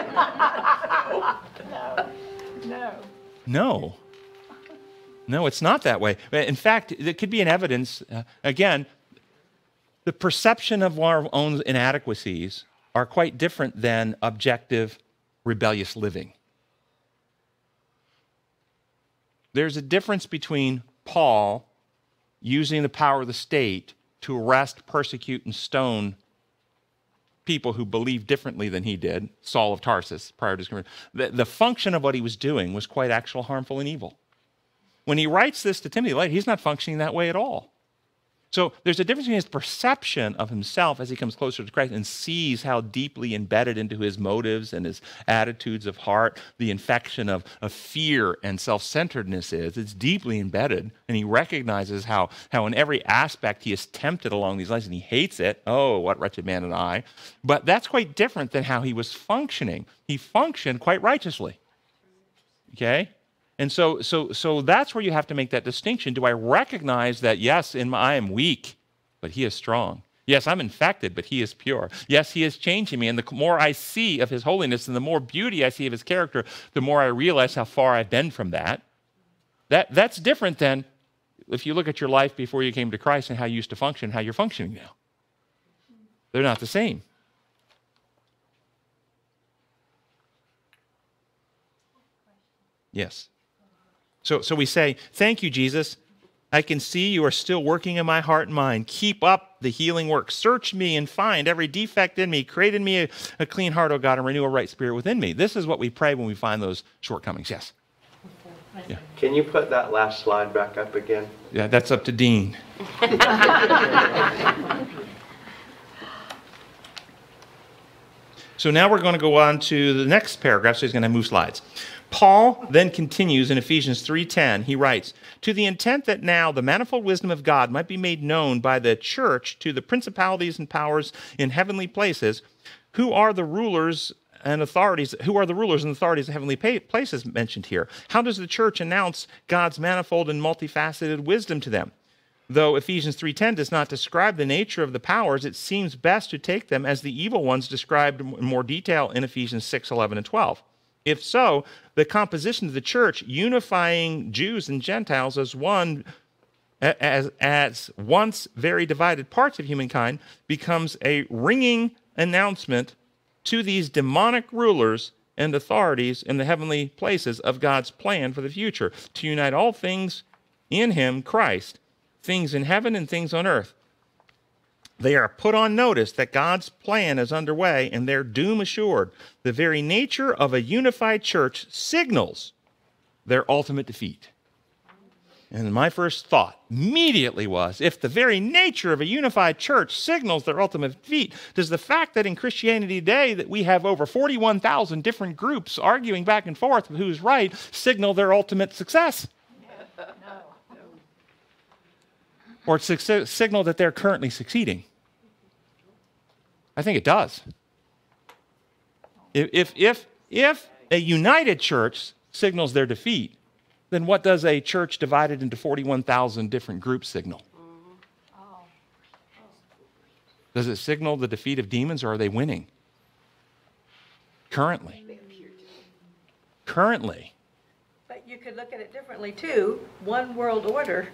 No. No. No. No, it's not that way. In fact, it could be an evidence, uh, again, the perception of our own inadequacies are quite different than objective, rebellious living. There's a difference between Paul using the power of the state to arrest, persecute, and stone people who believed differently than he did, Saul of Tarsus, prior to his conversion. The, the function of what he was doing was quite actual, harmful, and evil. When he writes this to Timothy later, he's not functioning that way at all. So there's a difference between his perception of himself as he comes closer to Christ and sees how deeply embedded into his motives and his attitudes of heart the infection of, of fear and self-centeredness is. It's deeply embedded, and he recognizes how, how in every aspect he is tempted along these lines, and he hates it. Oh, what wretched man am I. But that's quite different than how he was functioning. He functioned quite righteously, okay? And so, so, so that's where you have to make that distinction. Do I recognize that, yes, in my, I am weak, but he is strong. Yes, I'm infected, but he is pure. Yes, he is changing me. And the more I see of his holiness and the more beauty I see of his character, the more I realize how far I've been from that. That that's different than if you look at your life before you came to Christ and how you used to function, how you're functioning now. They're not the same. Yes. So, so we say, thank you, Jesus. I can see you are still working in my heart and mind. Keep up the healing work. Search me and find every defect in me. Create in me a, a clean heart, O God, and renew a right spirit within me. This is what we pray when we find those shortcomings. Yes? Yeah. Can you put that last slide back up again? Yeah, that's up to Dean. So now we're going to go on to the next paragraph, so he's going to move slides. Paul then continues in Ephesians three ten, he writes, to the intent that now the manifold wisdom of God might be made known by the church to the principalities and powers in heavenly places, who are the rulers and authorities, who are the rulers and authorities of heavenly places mentioned here. How does the church announce God's manifold and multifaceted wisdom to them? Though Ephesians three ten does not describe the nature of the powers, it seems best to take them as the evil ones described in more detail in Ephesians six eleven and twelve. If so, the composition of the church unifying Jews and Gentiles as one, as, as once very divided parts of humankind becomes a ringing announcement to these demonic rulers and authorities in the heavenly places of God's plan for the future, to unite all things in him, Christ, things in heaven and things on earth. They are put on notice that God's plan is underway and their doom assured. The very nature of a unified church signals their ultimate defeat. And my first thought immediately was, if the very nature of a unified church signals their ultimate defeat, does the fact that in Christianity today that we have over forty-one thousand different groups arguing back and forth who's right signal their ultimate success? Or signal that they're currently succeeding? I think it does. If, if, if a united church signals their defeat, then what does a church divided into forty-one thousand different groups signal? Does it signal the defeat of demons, or are they winning? Currently. Currently. You could look at it differently too. One world order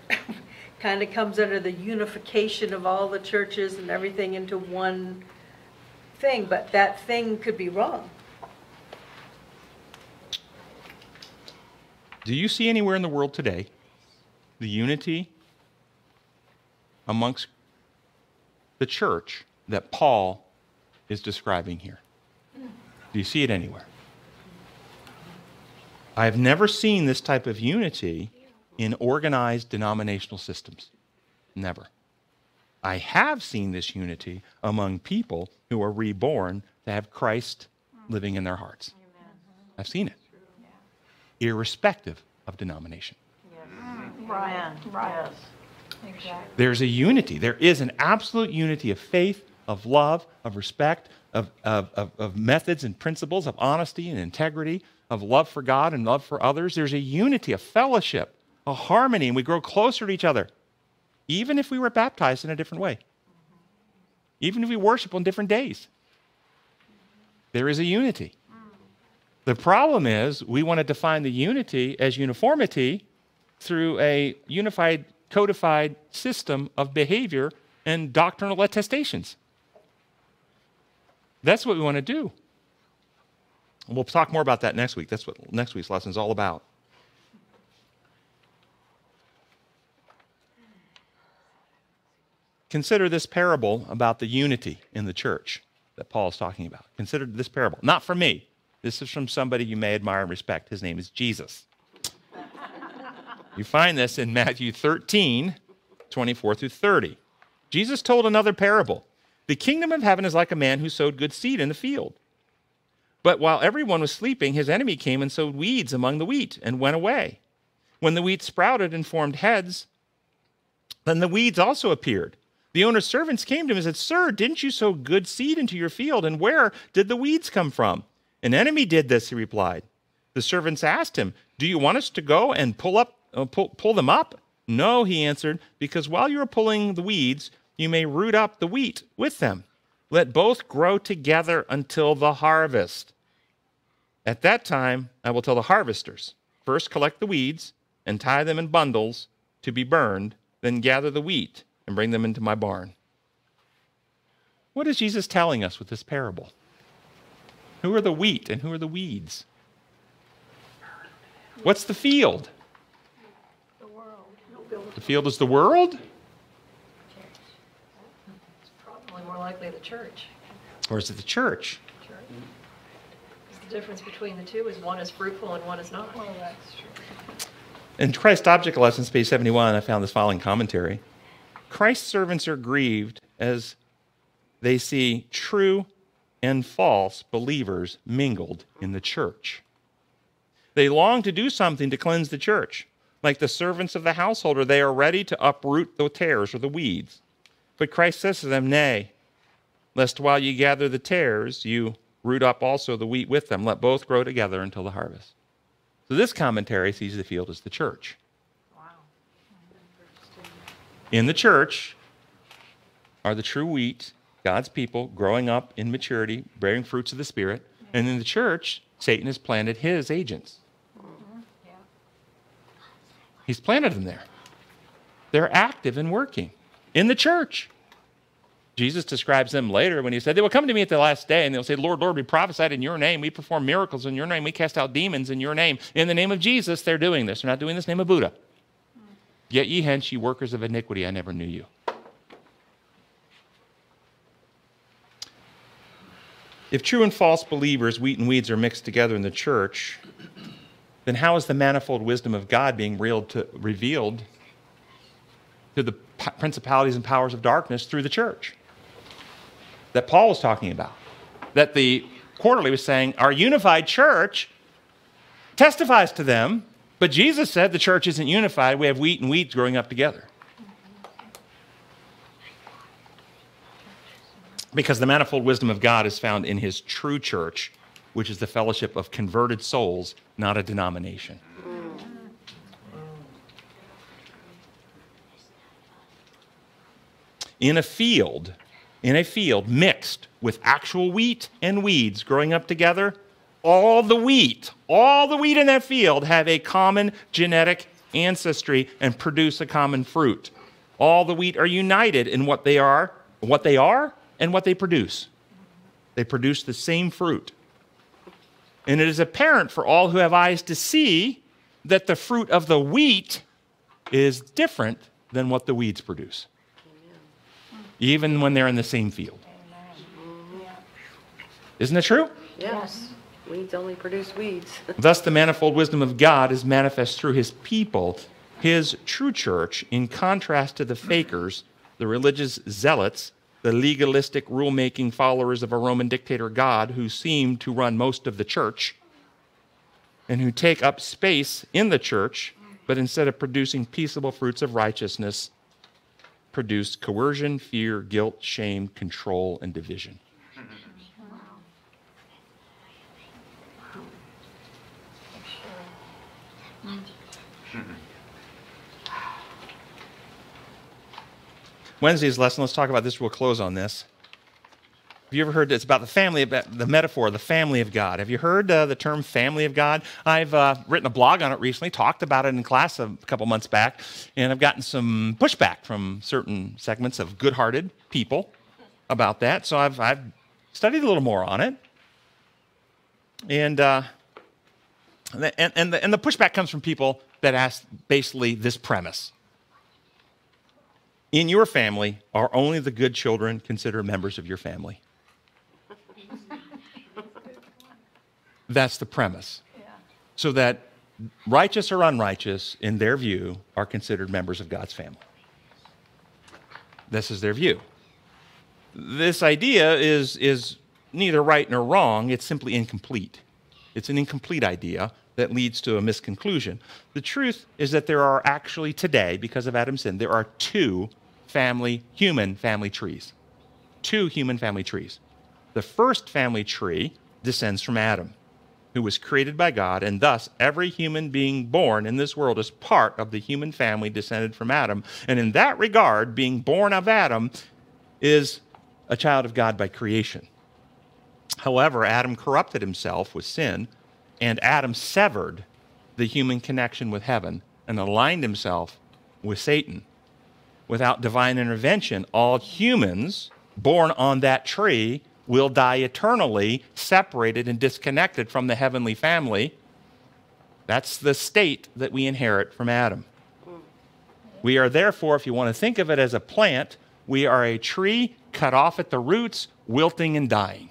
kind of comes under the unification of all the churches and everything into one thing, but that thing could be wrong. Do you see anywhere in the world today the unity amongst the church that Paul is describing here? Do you see it anywhere? I have never seen this type of unity in organized denominational systems. Never. I have seen this unity among people who are reborn to have Christ living in their hearts. I've seen it. Irrespective of denomination. Brian, Brian. There's a unity. There is an absolute unity of faith, of love, of respect, of, of, of, of methods and principles, of honesty and integrity, of love for God and love for others. There's a unity, a fellowship, a harmony, and we grow closer to each other. even if we were baptized in a different way, even if we worship on different days. There is a unity. The problem is we want to define the unity as uniformity through a unified, codified system of behavior and doctrinal attestations. That's what we want to do. And we'll talk more about that next week. That's what next week's lesson is all about. Consider this parable about the unity in the church that Paul is talking about. Consider this parable. Not from me. This is from somebody you may admire and respect. His name is Jesus. You find this in Matthew thirteen, twenty-four through thirty. Jesus told another parable. The kingdom of heaven is like a man who sowed good seed in the field. But while everyone was sleeping, his enemy came and sowed weeds among the wheat and went away. When the wheat sprouted and formed heads, then the weeds also appeared. The owner's servants came to him and said, "Sir, didn't you sow good seed into your field? And where did the weeds come from?" "An enemy did this," he replied. The servants asked him, "Do you want us to go and pull up, uh, pull, pull them up?" "No," he answered, "because while you are pulling the weeds, you may root up the wheat with them. Let both grow together until the harvest. At that time, I will tell the harvesters, first collect the weeds and tie them in bundles to be burned, then gather the wheat and bring them into my barn." What is Jesus telling us with this parable? Who are the wheat and who are the weeds? What's the field? The world. The field is the world? It's probably more likely the church. Or is it the church? Church. The difference between the two is one is fruitful and one is not. Well, that's true. In Christ's Object Lessons, page seventy-one, I found this following commentary. Christ's servants are grieved as they see true and false believers mingled in the church. They long to do something to cleanse the church. Like the servants of the householder, they are ready to uproot the tares or the weeds. But Christ says to them, "Nay, lest while you gather the tares, you root up also the wheat with them. Let both grow together until the harvest." So this commentary sees the field as the church. In the church are the true wheat, God's people, growing up in maturity, bearing fruits of the Spirit. And in the church, Satan has planted his agents. Mm-hmm. Yeah. He's planted them there. They're active and working in the church. Jesus describes them later when he said, "They will come to me at the last day, and they'll say, 'Lord, Lord, we prophesied in your name. We performed miracles in your name. We cast out demons in your name.'" In the name of Jesus, they're doing this. They're not doing this in the name of Buddha. "Yet ye hence, ye workers of iniquity, I never knew you." If true and false believers, wheat and weeds, are mixed together in the church, then how is the manifold wisdom of God being revealed to the principalities and powers of darkness through the church that Paul was talking about? That the quarterly was saying, our unified church testifies to them. But Jesus said the church isn't unified. We have wheat and weeds growing up together. Because the manifold wisdom of God is found in his true church, which is the fellowship of converted souls, not a denomination. In a field, in a field mixed with actual wheat and weeds growing up together, all the wheat, all the wheat in that field have a common genetic ancestry and produce a common fruit. All the wheat are united in what they are, what they are, and what they produce. They produce the same fruit. And it is apparent for all who have eyes to see that the fruit of the wheat is different than what the weeds produce, even when they're in the same field. Isn't that true? Yes. Weeds only produce weeds. Thus, the manifold wisdom of God is manifest through his people, his true church, in contrast to the fakers, the religious zealots, the legalistic rule-making followers of a Roman dictator god who seem to run most of the church and who take up space in the church, but instead of producing peaceable fruits of righteousness, produce coercion, fear, guilt, shame, control, and division. Wednesday's lesson, let's talk about this. We'll close on this. Have you ever heard it's about the family, about the metaphor, the family of God? Have you heard uh, the term family of God? I've uh, written a blog on it recently, talked about it in class a couple months back, and I've gotten some pushback from certain segments of good-hearted people about that. So I've, I've studied a little more on it. And, uh, and, and, the, and the pushback comes from people that ask basically this premise. In your family, are only the good children considered members of your family? That's the premise. Yeah. So that righteous or unrighteous, in their view, are considered members of God's family. This is their view. This idea is, is neither right nor wrong. It's simply incomplete. It's an incomplete idea that leads to a misconclusion. The truth is that there are actually today, because of Adam's sin, there are two family, human family trees. Two human family trees. The first family tree descends from Adam, who was created by God, and thus every human being born in this world is part of the human family descended from Adam. And in that regard, being born of Adam is a child of God by creation. However, Adam corrupted himself with sin, and Adam severed the human connection with heaven and aligned himself with Satan. Without divine intervention, all humans born on that tree will die eternally, separated and disconnected from the heavenly family. That's the state that we inherit from Adam. We are therefore, if you want to think of it as a plant, we are a tree cut off at the roots, wilting and dying.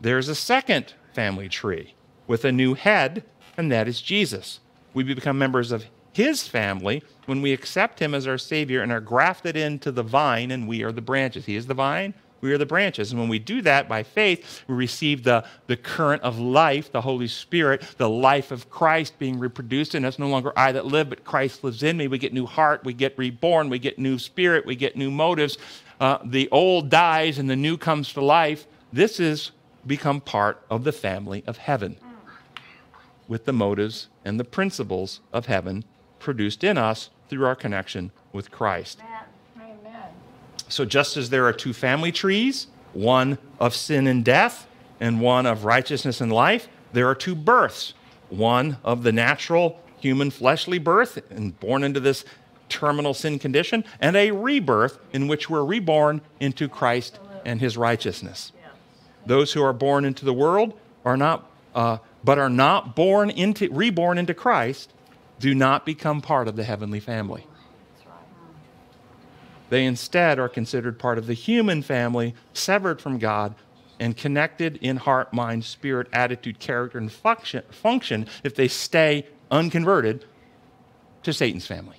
There's a second family tree with a new head, and that is Jesus. We become members of his family when we accept him as our Savior and are grafted into the vine, and we are the branches. He is the vine, we are the branches. And when we do that by faith, we receive the, the current of life, the Holy Spirit, the life of Christ being reproduced in us. No longer I that live, but Christ lives in me. We get new heart, we get reborn, we get new spirit, we get new motives. Uh, the old dies and the new comes to life. This is become part of the family of heaven with the motives and the principles of heaven produced in us through our connection with Christ. Amen. Amen. So just as there are two family trees, one of sin and death and one of righteousness and life, there are two births, one of the natural human fleshly birth and born into this terminal sin condition, and a rebirth in which we're reborn into Christ and his righteousness. Those who are born into the world are not, uh, but are not born into, reborn into Christ, do not become part of the heavenly family. They instead are considered part of the human family, severed from God, and connected in heart, mind, spirit, attitude, character, and function, function if they stay unconverted to Satan's family.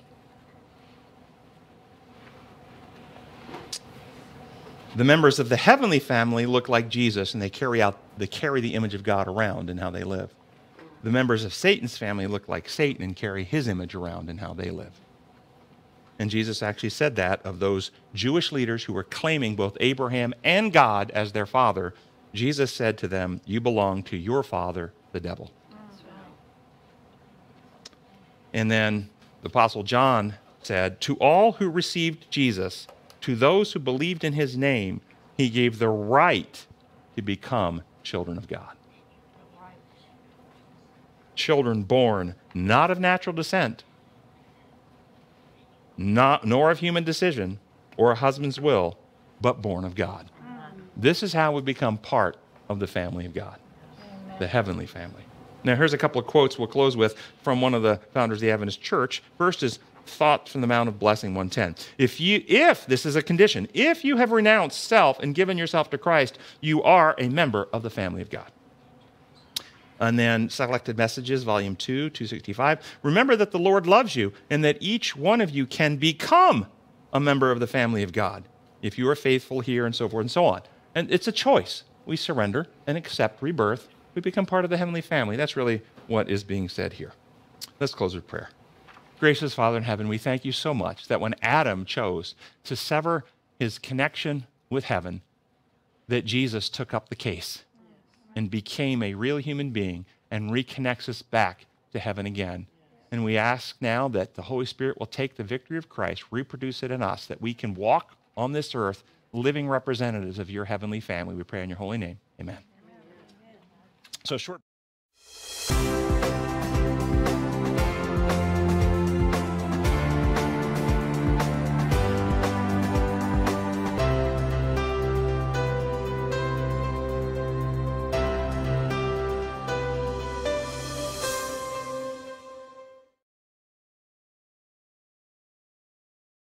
The members of the heavenly family look like Jesus, and they carry out, they carry the image of God around in how they live. The members of Satan's family look like Satan and carry his image around in how they live. And Jesus actually said that of those Jewish leaders who were claiming both Abraham and God as their father. Jesus said to them, "You belong to your father, the devil." That's right. And then the Apostle John said, "To all who received Jesus, to those who believed in his name, he gave the right to become children of God." Children born not of natural descent, not, nor of human decision or a husband's will, but born of God. This is how we become part of the family of God, Amen. The heavenly family. Now, here's a couple of quotes we'll close with from one of the founders of the Adventist Church. First is, Thought from the Mount of Blessing one ten. If you, if this is a condition, if you have renounced self and given yourself to Christ, you are a member of the family of God. And then Selected Messages, Volume two, two sixty-five. Remember that the Lord loves you and that each one of you can become a member of the family of God if you are faithful here, and so forth and so on. And it's a choice. We surrender and accept rebirth. We become part of the heavenly family. That's really what is being said here. Let's close with prayer. Gracious Father in heaven, we thank you so much that when Adam chose to sever his connection with heaven, that Jesus took up the case and became a real human being and reconnects us back to heaven again And we ask now that the Holy Spirit will take the victory of Christ, reproduce it in us, that we can walk on this earth living representatives of your heavenly family. We pray in your holy name. Amen. Amen. So short.